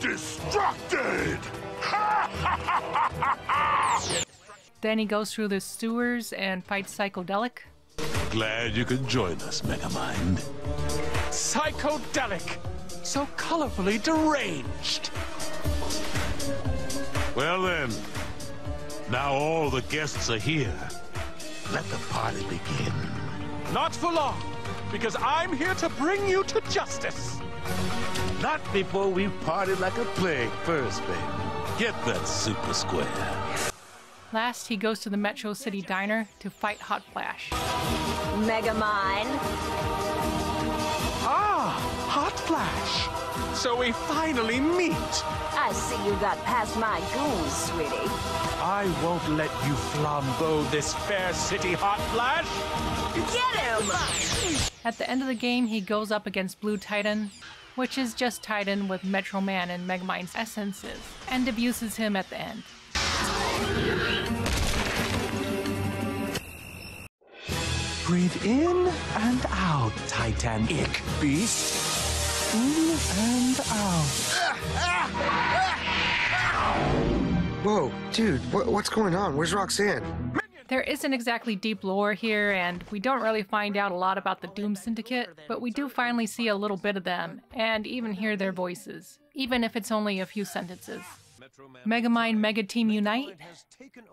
destructed! Then he goes through the sewers and fights Psychedelic. Glad you could join us, Megamind. Psychedelic, so colorfully deranged. Well then, now all the guests are here. Let the party begin. Not for long, because I'm here to bring you to justice. Not before we party like a plague first, baby. Get that super square. Last, he goes to the Metro City Diner to fight Hot Flash. Megamind. Ah, Hot Flash. So we finally meet. I see you got past my goons, sweetie. I won't let you flambeau this fair city, Hot Flash. Get him! At the end of the game, he goes up against Blue Titan, which is just Titan with Metro Man and Megamind's essences, and abuses him at the end. Breathe in and out, Titanic beast. In and out. Whoa, dude, wh what's going on? Where's Roxanne? There isn't exactly deep lore here, and we don't really find out a lot about the Doom Syndicate, but we do finally see a little bit of them, and even hear their voices, even if it's only a few sentences. Megamind Mega Team Unite?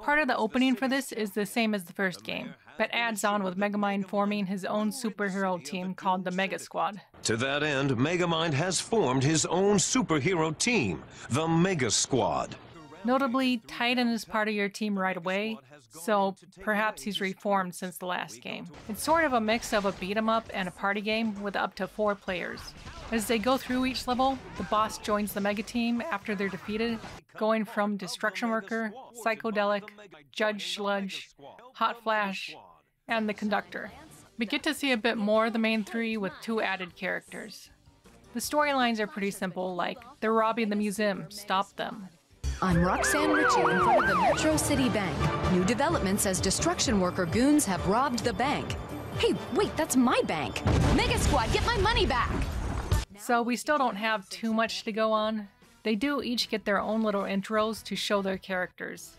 Part of the opening for this is the same as the first game, but adds on with Megamind forming his own superhero team called the Mega Squad. To that end, Megamind has formed his own superhero team, the Mega Squad. Notably, Titan is part of your team right away, so perhaps he's reformed since the last game. It's sort of a mix of a beat-em-up and a party game with up to four players. As they go through each level, the boss joins the Mega Team after they're defeated, going from Destruction Worker, Psychedelic, Judge Sludge, Hot Flash, and the Conductor. We get to see a bit more of the main three with two added characters. The storylines are pretty simple, like, they're robbing the museum, stop them. I'm Roxanne Ritchi in front of the Metro City Bank. New development says Destruction Worker goons have robbed the bank. Hey, wait, that's my bank! Mega Squad, get my money back! So we still don't have too much to go on. They do each get their own little intros to show their characters.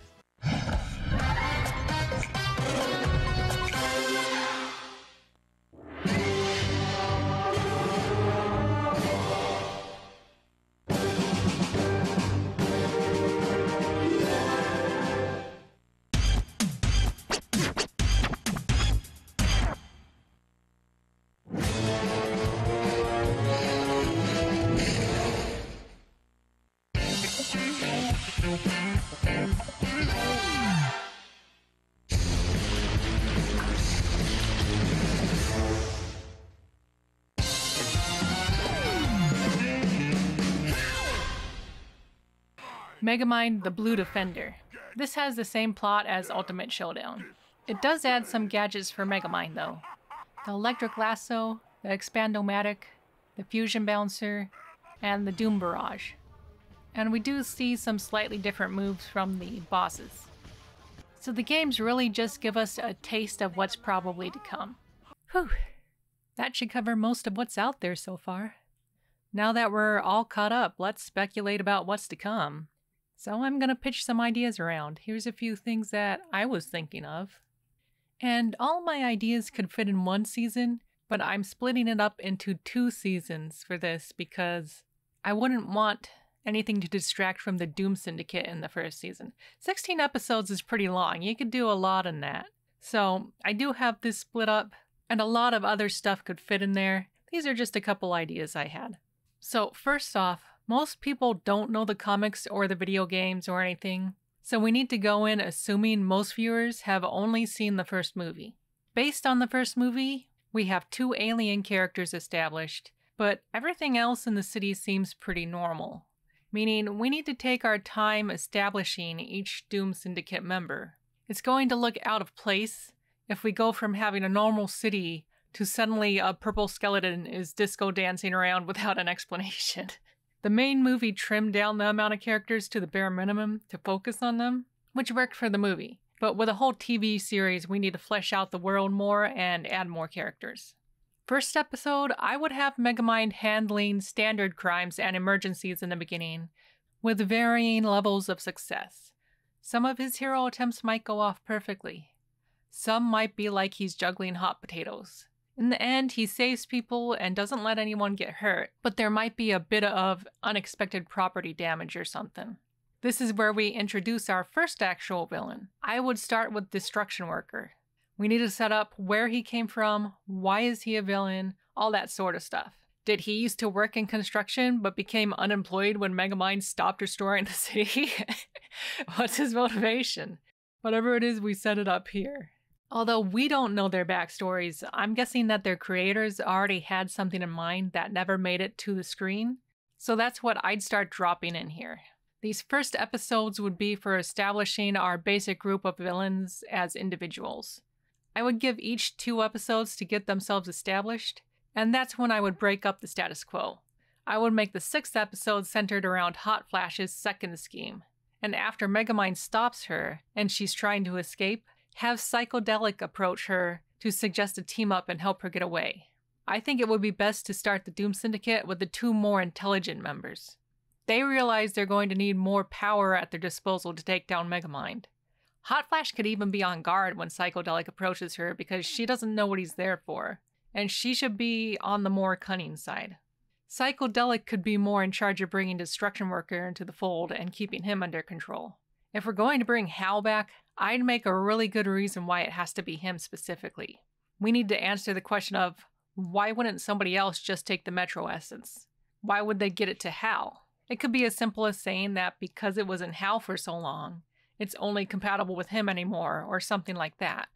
Megamind the Blue Defender. This has the same plot as Ultimate Showdown. It does add some gadgets for Megamind though. The Electric Lasso, the Expand-O-Matic, the Fusion Bouncer, and the Doom Barrage. And we do see some slightly different moves from the bosses. So the games really just give us a taste of what's probably to come. Whew, that should cover most of what's out there so far. Now that we're all caught up, let's speculate about what's to come. So I'm going to pitch some ideas around. Here's a few things that I was thinking of. And all my ideas could fit in one season, But I'm splitting it up into two seasons for this because I wouldn't want anything to distract from the Doom Syndicate in the first season. sixteen episodes is pretty long. You could do a lot in that. So I do have this split up, and a lot of other stuff could fit in there. These are just a couple ideas I had. So first off, most people don't know the comics or the video games or anything, so we need to go in assuming most viewers have only seen the first movie. Based on the first movie, we have two alien characters established, but everything else in the city seems pretty normal, meaning we need to take our time establishing each Doom Syndicate member. It's going to look out of place if we go from having a normal city to suddenly a purple skeleton is disco dancing around without an explanation. The main movie trimmed down the amount of characters to the bare minimum to focus on them, which worked for the movie. But with a whole T V series, we need to flesh out the world more and add more characters. First episode, I would have Megamind handling standard crimes and emergencies in the beginning, with varying levels of success. Some of his hero attempts might go off perfectly. Some might be like he's juggling hot potatoes. In the end, he saves people and doesn't let anyone get hurt, but there might be a bit of unexpected property damage or something. This is where we introduce our first actual villain. I would start with Destruction Worker. We need to set up where he came from, why is he a villain, all that sort of stuff. Did he used to work in construction but became unemployed when Megamind stopped restoring the city? What's his motivation? Whatever it is, we set it up here. Although we don't know their backstories, I'm guessing that their creators already had something in mind that never made it to the screen, so that's what I'd start dropping in here. These first episodes would be for establishing our basic group of villains as individuals. I would give each two episodes to get themselves established, and that's when I would break up the status quo. I would make the sixth episode centered around Hot Flash's second scheme, and after Megamind stops her and she's trying to escape, have Psychedelic approach her to suggest a team up and help her get away. I think it would be best to start the Doom Syndicate with the two more intelligent members. They realize they're going to need more power at their disposal to take down Megamind. Hot Flash could even be on guard when Psychedelic approaches her because she doesn't know what he's there for, and she should be on the more cunning side. Psychedelic could be more in charge of bringing Destruction Worker into the fold and keeping him under control. If we're going to bring Hal back, I'd make a really good reason why it has to be him specifically. We need to answer the question of, why wouldn't somebody else just take the Metro Essence? Why would they get it to Hal? It could be as simple as saying that because it was in Hal for so long, it's only compatible with him anymore, or something like that.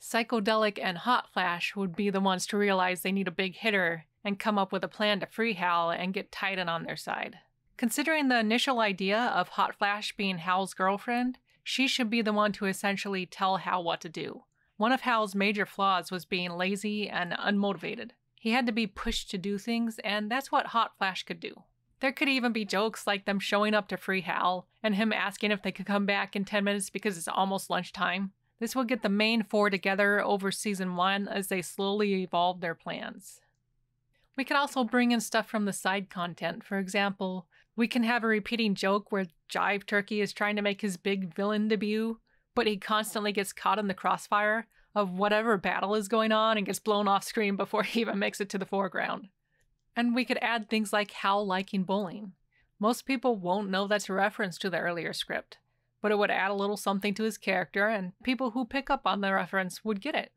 Psychedelic and Hot Flash would be the ones to realize they need a big hitter and come up with a plan to free Hal and get Titan on their side. Considering the initial idea of Hot Flash being Hal's girlfriend, she should be the one to essentially tell Hal what to do. One of Hal's major flaws was being lazy and unmotivated. He had to be pushed to do things, and that's what Hot Flash could do. There could even be jokes like them showing up to free Hal and him asking if they could come back in ten minutes because it's almost lunchtime. This will get the main four together over season one as they slowly evolve their plans. We could also bring in stuff from the side content. For example, we can have a repeating joke where Jive Turkey is trying to make his big villain debut, but he constantly gets caught in the crossfire of whatever battle is going on and gets blown off screen before he even makes it to the foreground. And we could add things like Hal liking bowling. Most people won't know that's a reference to the earlier script, but it would add a little something to his character, and people who pick up on the reference would get it.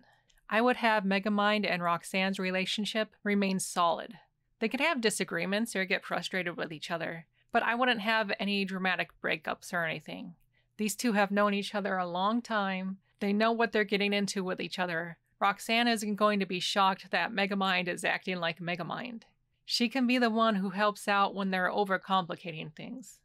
I would have Megamind and Roxanne's relationship remain solid. They could have disagreements or get frustrated with each other, but I wouldn't have any dramatic breakups or anything. These two have known each other a long time. They know what they're getting into with each other. Roxanne isn't going to be shocked that Megamind is acting like Megamind. She can be the one who helps out when they're overcomplicating things.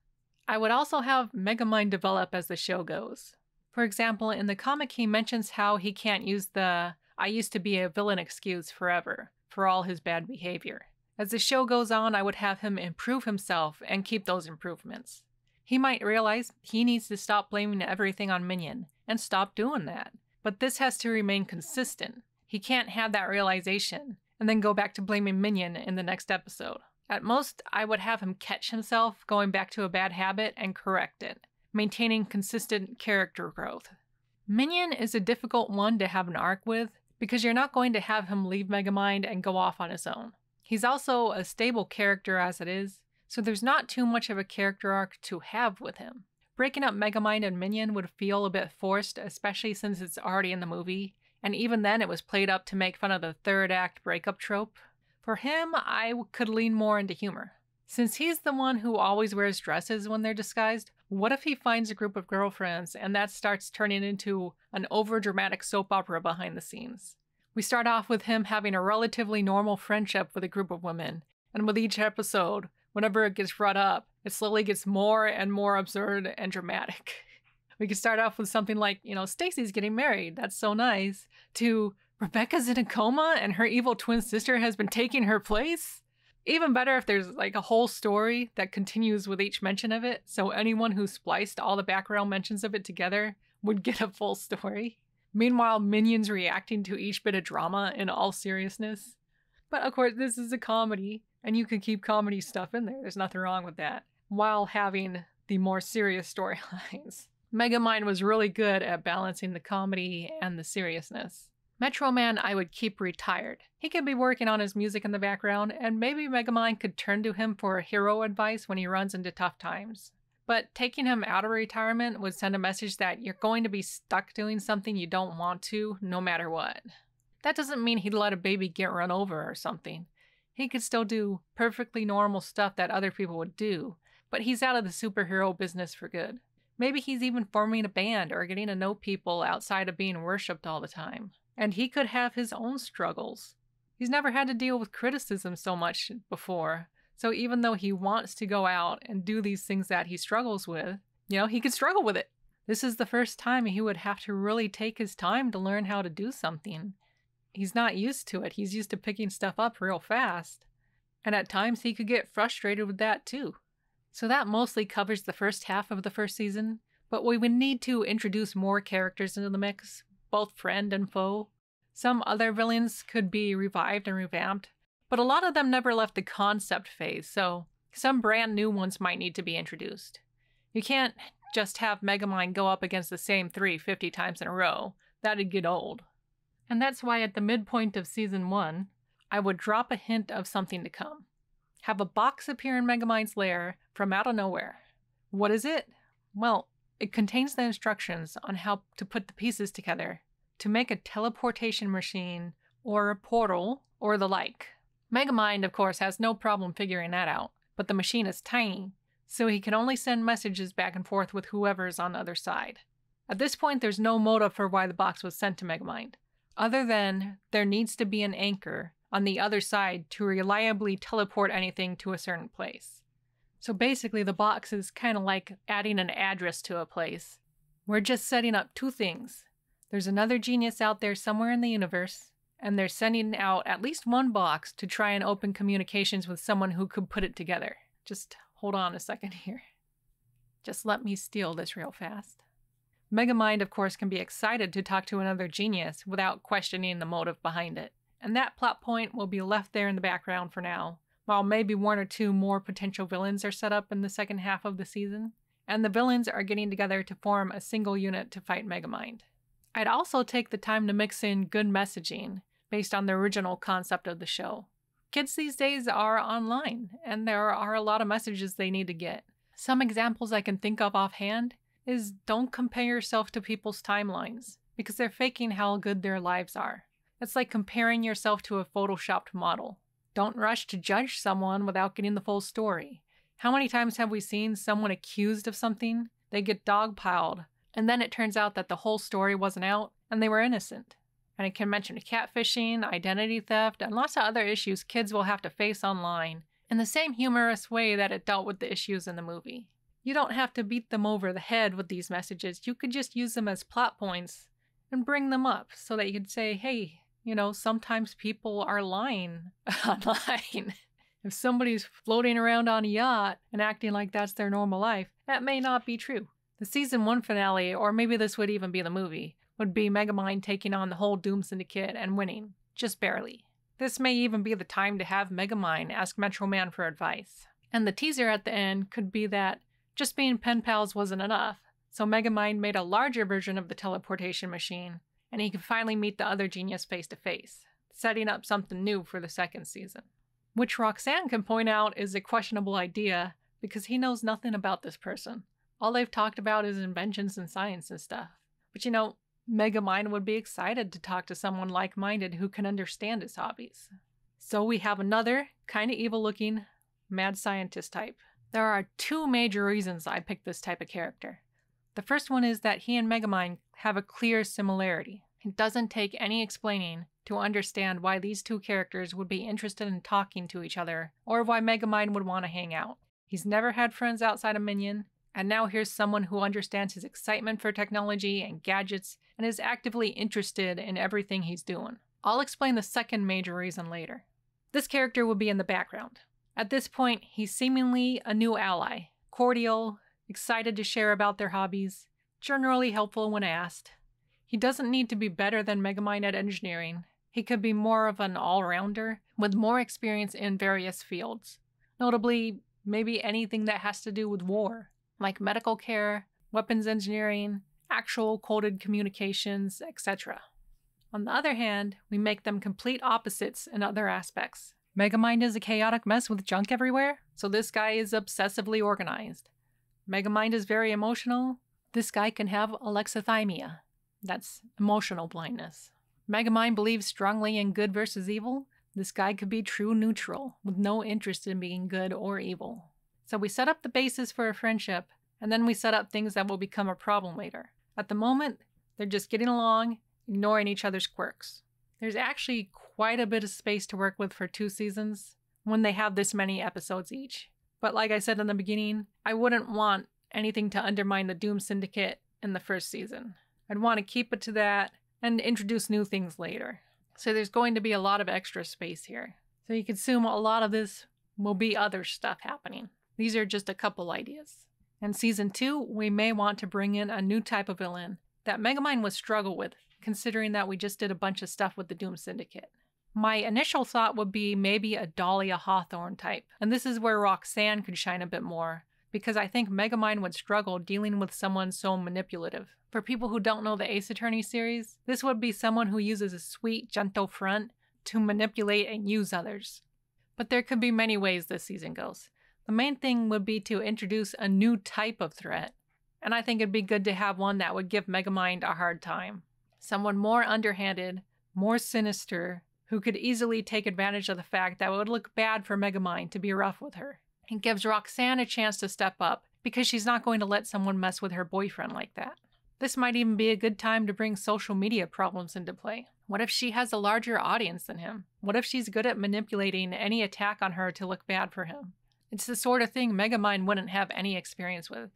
I would also have Megamind develop as the show goes. For example, in the comic he mentions how he can't use the "I used to be a villain" excuse forever for all his bad behavior. As the show goes on, I would have him improve himself and keep those improvements. He might realize he needs to stop blaming everything on Minion and stop doing that, but this has to remain consistent. He can't have that realization and then go back to blaming Minion in the next episode. At most, I would have him catch himself going back to a bad habit and correct it, maintaining consistent character growth. Minion is a difficult one to have an arc with because you're not going to have him leave Megamind and go off on his own. He's also a stable character as it is, so there's not too much of a character arc to have with him. Breaking up Megamind and Minion would feel a bit forced, especially since it's already in the movie, and even then it was played up to make fun of the third act breakup trope. For him, I could lean more into humor. Since he's the one who always wears dresses when they're disguised, what if he finds a group of girlfriends and that starts turning into an overdramatic soap opera behind the scenes? We start off with him having a relatively normal friendship with a group of women, and with each episode, whenever it gets brought up, it slowly gets more and more absurd and dramatic. We could start off with something like, you know, Stacy's getting married, that's so nice, to Rebecca's in a coma and her evil twin sister has been taking her place? Even better if there's like a whole story that continues with each mention of it, so anyone who spliced all the background mentions of it together would get a full story. Meanwhile, Minion's reacting to each bit of drama in all seriousness. But of course, this is a comedy, and you can keep comedy stuff in there, there's nothing wrong with that, while having the more serious storylines. Megamind was really good at balancing the comedy and the seriousness. Metro Man I would keep retired. He could be working on his music in the background, and maybe Megamind could turn to him for hero advice when he runs into tough times. But taking him out of retirement would send a message that you're going to be stuck doing something you don't want to, no matter what. That doesn't mean he'd let a baby get run over or something. He could still do perfectly normal stuff that other people would do, but he's out of the superhero business for good. Maybe he's even forming a band or getting to know people outside of being worshipped all the time. And he could have his own struggles. He's never had to deal with criticism so much before, so even though he wants to go out and do these things that he struggles with, you know, he could struggle with it. This is the first time he would have to really take his time to learn how to do something. He's not used to it. He's used to picking stuff up real fast. And at times he could get frustrated with that too. So that mostly covers the first half of the first season, but we would need to introduce more characters into the mix, both friend and foe. Some other villains could be revived and revamped, but a lot of them never left the concept phase, so some brand new ones might need to be introduced. You can't just have Megamind go up against the same three fifty times in a row. That'd get old. And that's why at the midpoint of season one, I would drop a hint of something to come. Have a box appear in Megamind's lair from out of nowhere. What is it? Well, it contains the instructions on how to put the pieces together, to make a teleportation machine, or a portal, or the like. Megamind, of course, has no problem figuring that out, but the machine is tiny, so he can only send messages back and forth with whoever's on the other side. At this point, there's no motive for why the box was sent to Megamind, other than there needs to be an anchor on the other side to reliably teleport anything to a certain place. So basically the box is kind of like adding an address to a place. We're just setting up two things. There's another genius out there somewhere in the universe, and they're sending out at least one box to try and open communications with someone who could put it together. Just hold on a second here. Just let me steal this real fast. Megamind, of course, can be excited to talk to another genius without questioning the motive behind it. And that plot point will be left there in the background for now, while maybe one or two more potential villains are set up in the second half of the season, and the villains are getting together to form a single unit to fight Megamind. I'd also take the time to mix in good messaging, based on the original concept of the show. Kids these days are online, and there are a lot of messages they need to get. Some examples I can think of offhand is don't compare yourself to people's timelines, because they're faking how good their lives are. It's like comparing yourself to a photoshopped model. Don't rush to judge someone without getting the full story. How many times have we seen someone accused of something, they get dogpiled, and then it turns out that the whole story wasn't out and they were innocent? And it can mention catfishing, identity theft, and lots of other issues kids will have to face online in the same humorous way that it dealt with the issues in the movie. You don't have to beat them over the head with these messages. You could just use them as plot points and bring them up so that you could say, hey, you know, sometimes people are lying online. If somebody's floating around on a yacht and acting like that's their normal life, that may not be true. The season one finale, or maybe this would even be the movie, would be Megamind taking on the whole Doom Syndicate and winning, just barely. This may even be the time to have Megamind ask Metro Man for advice. And the teaser at the end could be that just being pen pals wasn't enough, so Megamind made a larger version of the teleportation machine and he could finally meet the other genius face to face, setting up something new for the second season. Which Roxanne can point out is a questionable idea because he knows nothing about this person. All they've talked about is inventions and science and stuff. But you know, Megamind would be excited to talk to someone like-minded who can understand his hobbies. So we have another, kinda evil-looking, mad scientist type. There are two major reasons I picked this type of character. The first one is that he and Megamind have a clear similarity. It doesn't take any explaining to understand why these two characters would be interested in talking to each other, or why Megamind would want to hang out. He's never had friends outside of Minion, and now here's someone who understands his excitement for technology and gadgets, and is actively interested in everything he's doing. I'll explain the second major reason later. This character would be in the background. At this point, he's seemingly a new ally, cordial, excited to share about their hobbies, generally helpful when asked. He doesn't need to be better than Megamind at engineering. He could be more of an all-rounder with more experience in various fields, notably maybe anything that has to do with war, like medical care, weapons engineering, actual coded communications, et cetera. On the other hand, we make them complete opposites in other aspects. Megamind is a chaotic mess with junk everywhere, so this guy is obsessively organized. Megamind is very emotional. This guy can have alexithymia. That's emotional blindness. Megamind believes strongly in good versus evil. This guy could be true neutral, with no interest in being good or evil. So we set up the basis for a friendship, and then we set up things that will become a problem later. At the moment, they're just getting along, ignoring each other's quirks. There's actually quite a bit of space to work with for two seasons when they have this many episodes each. But like I said in the beginning, I wouldn't want anything to undermine the Doom Syndicate in the first season. I'd want to keep it to that and introduce new things later. So there's going to be a lot of extra space here. So you can assume a lot of this will be other stuff happening. These are just a couple ideas. In season two, we may want to bring in a new type of villain that Megamind would struggle with, considering that we just did a bunch of stuff with the Doom Syndicate. My initial thought would be maybe a Dahlia Hawthorne type. And this is where Roxanne could shine a bit more, because I think Megamind would struggle dealing with someone so manipulative. For people who don't know the Ace Attorney series, this would be someone who uses a sweet, gentle front to manipulate and use others. But there could be many ways this season goes. The main thing would be to introduce a new type of threat, and I think it'd be good to have one that would give Megamind a hard time. Someone more underhanded, more sinister, who could easily take advantage of the fact that it would look bad for Megamind to be rough with her. It gives Roxanne a chance to step up, because she's not going to let someone mess with her boyfriend like that. This might even be a good time to bring social media problems into play. What if she has a larger audience than him? What if she's good at manipulating any attack on her to look bad for him? It's the sort of thing Megamind wouldn't have any experience with,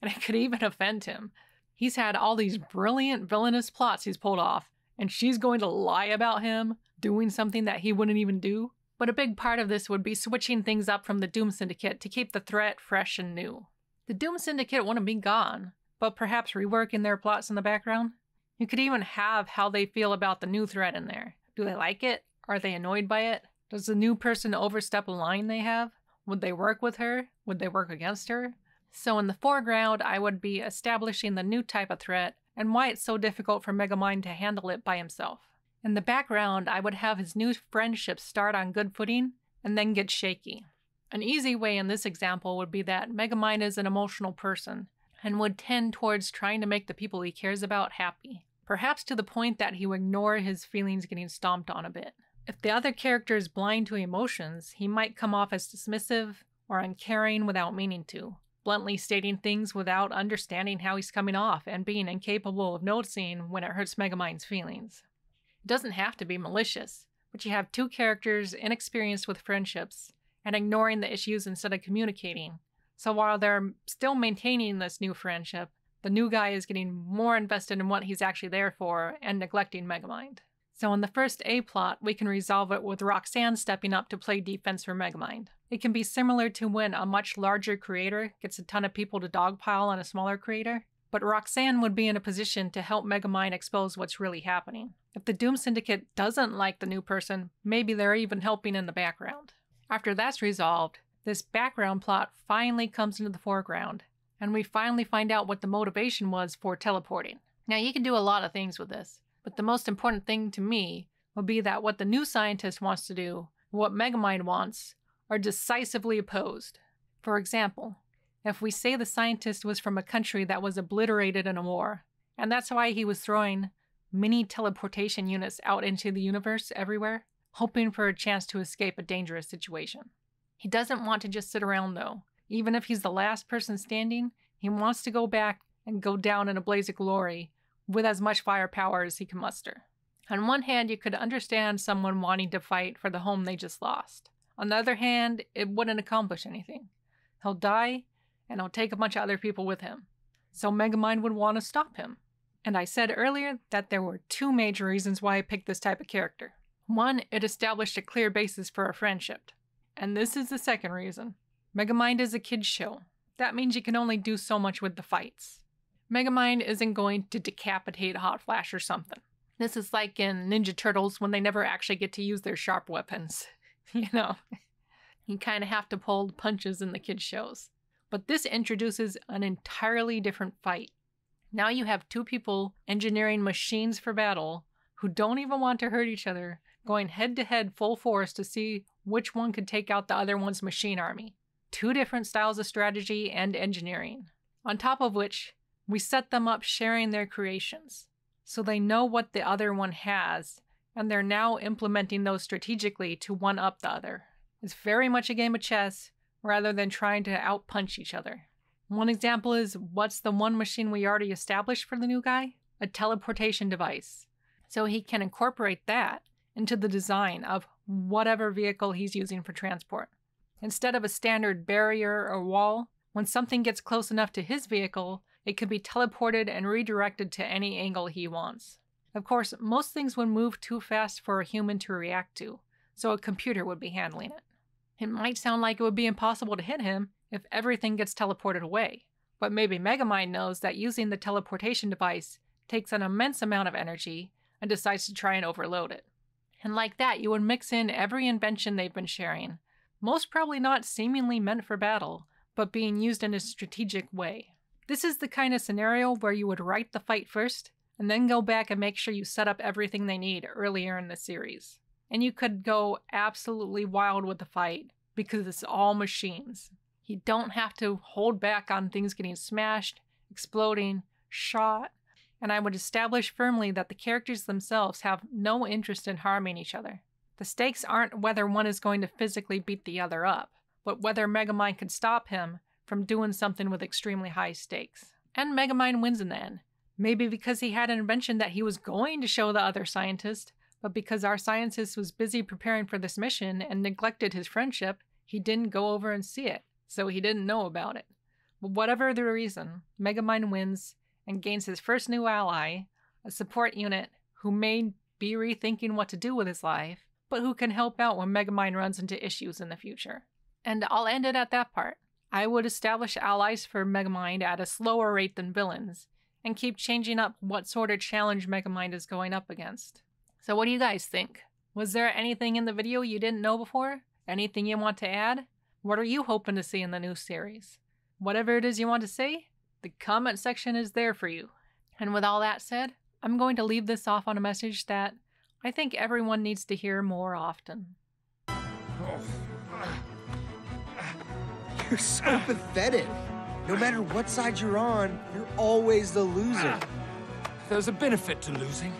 and it could even offend him. He's had all these brilliant villainous plots he's pulled off, and she's going to lie about him doing something that he wouldn't even do? But a big part of this would be switching things up from the Doom Syndicate to keep the threat fresh and new. The Doom Syndicate wouldn't be gone, but perhaps reworking their plots in the background? You could even have how they feel about the new threat in there. Do they like it? Are they annoyed by it? Does the new person overstep a line they have? Would they work with her? Would they work against her? So in the foreground, I would be establishing the new type of threat and why it's so difficult for Megamind to handle it by himself. In the background, I would have his new friendship start on good footing and then get shaky. An easy way in this example would be that Megamind is an emotional person and would tend towards trying to make the people he cares about happy, perhaps to the point that he would ignore his feelings getting stomped on a bit. If the other character is blind to emotions, he might come off as dismissive or uncaring without meaning to, bluntly stating things without understanding how he's coming off and being incapable of noticing when it hurts Megamind's feelings. It doesn't have to be malicious, but you have two characters inexperienced with friendships and ignoring the issues instead of communicating. So while they're still maintaining this new friendship, the new guy is getting more invested in what he's actually there for and neglecting Megamind. So in the first A-plot, we can resolve it with Roxanne stepping up to play defense for Megamind. It can be similar to when a much larger creator gets a ton of people to dogpile on a smaller creator, but Roxanne would be in a position to help Megamind expose what's really happening. If the Doom Syndicate doesn't like the new person, maybe they're even helping in the background. After that's resolved, this background plot finally comes into the foreground, and we finally find out what the motivation was for teleporting. Now you can do a lot of things with this. But the most important thing to me will be that what the new scientist wants to do, what Megamind wants, are decisively opposed. For example, if we say the scientist was from a country that was obliterated in a war, and that's why he was throwing mini teleportation units out into the universe everywhere, hoping for a chance to escape a dangerous situation. He doesn't want to just sit around though. Even if he's the last person standing, he wants to go back and go down in a blaze of glory with as much firepower as he can muster. On one hand, you could understand someone wanting to fight for the home they just lost. On the other hand, it wouldn't accomplish anything. He'll die, and he'll take a bunch of other people with him. So Megamind would want to stop him. And I said earlier that there were two major reasons why I picked this type of character. One, it established a clear basis for a friendship. And this is the second reason. Megamind is a kid's show. That means you can only do so much with the fights. Megamind isn't going to decapitate Hot Flash or something. This is like in Ninja Turtles when they never actually get to use their sharp weapons. You know, you kind of have to pull punches in the kid's shows. But this introduces an entirely different fight. Now you have two people engineering machines for battle who don't even want to hurt each other, going head-to-head full force to see which one could take out the other one's machine army. Two different styles of strategy and engineering. On top of which, we set them up sharing their creations, so they know what the other one has, and they're now implementing those strategically to one-up the other. It's very much a game of chess, rather than trying to outpunch each other. One example is, what's the one machine we already established for the new guy? A teleportation device. So he can incorporate that into the design of whatever vehicle he's using for transport. Instead of a standard barrier or wall, when something gets close enough to his vehicle, it can be teleported and redirected to any angle he wants. Of course, most things would move too fast for a human to react to, so a computer would be handling it. It might sound like it would be impossible to hit him if everything gets teleported away, but maybe Megamind knows that using the teleportation device takes an immense amount of energy and decides to try and overload it. And like that, you would mix in every invention they've been sharing, most probably not seemingly meant for battle, but being used in a strategic way. This is the kind of scenario where you would write the fight first, and then go back and make sure you set up everything they need earlier in the series. And you could go absolutely wild with the fight because it's all machines. You don't have to hold back on things getting smashed, exploding, shot, and I would establish firmly that the characters themselves have no interest in harming each other. The stakes aren't whether one is going to physically beat the other up, but whether Megamind could stop him from doing something with extremely high stakes. And Megamind wins in the end. Maybe because he had an invention that he was going to show the other scientist, but because our scientist was busy preparing for this mission and neglected his friendship, he didn't go over and see it, so he didn't know about it. But whatever the reason, Megamind wins and gains his first new ally, a support unit who may be rethinking what to do with his life, but who can help out when Megamind runs into issues in the future. And I'll end it at that part. I would establish allies for Megamind at a slower rate than villains, and keep changing up what sort of challenge Megamind is going up against. So what do you guys think? Was there anything in the video you didn't know before? Anything you want to add? What are you hoping to see in the new series? Whatever it is you want to say, the comment section is there for you. And with all that said, I'm going to leave this off on a message that I think everyone needs to hear more often. Oh. You're so pathetic. No matter what side you're on, you're always the loser. There's a benefit to losing.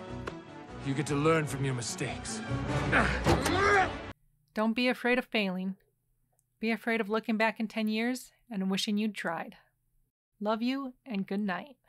You get to learn from your mistakes. Don't be afraid of failing. Be afraid of looking back in ten years and wishing you'd tried. Love you and good night.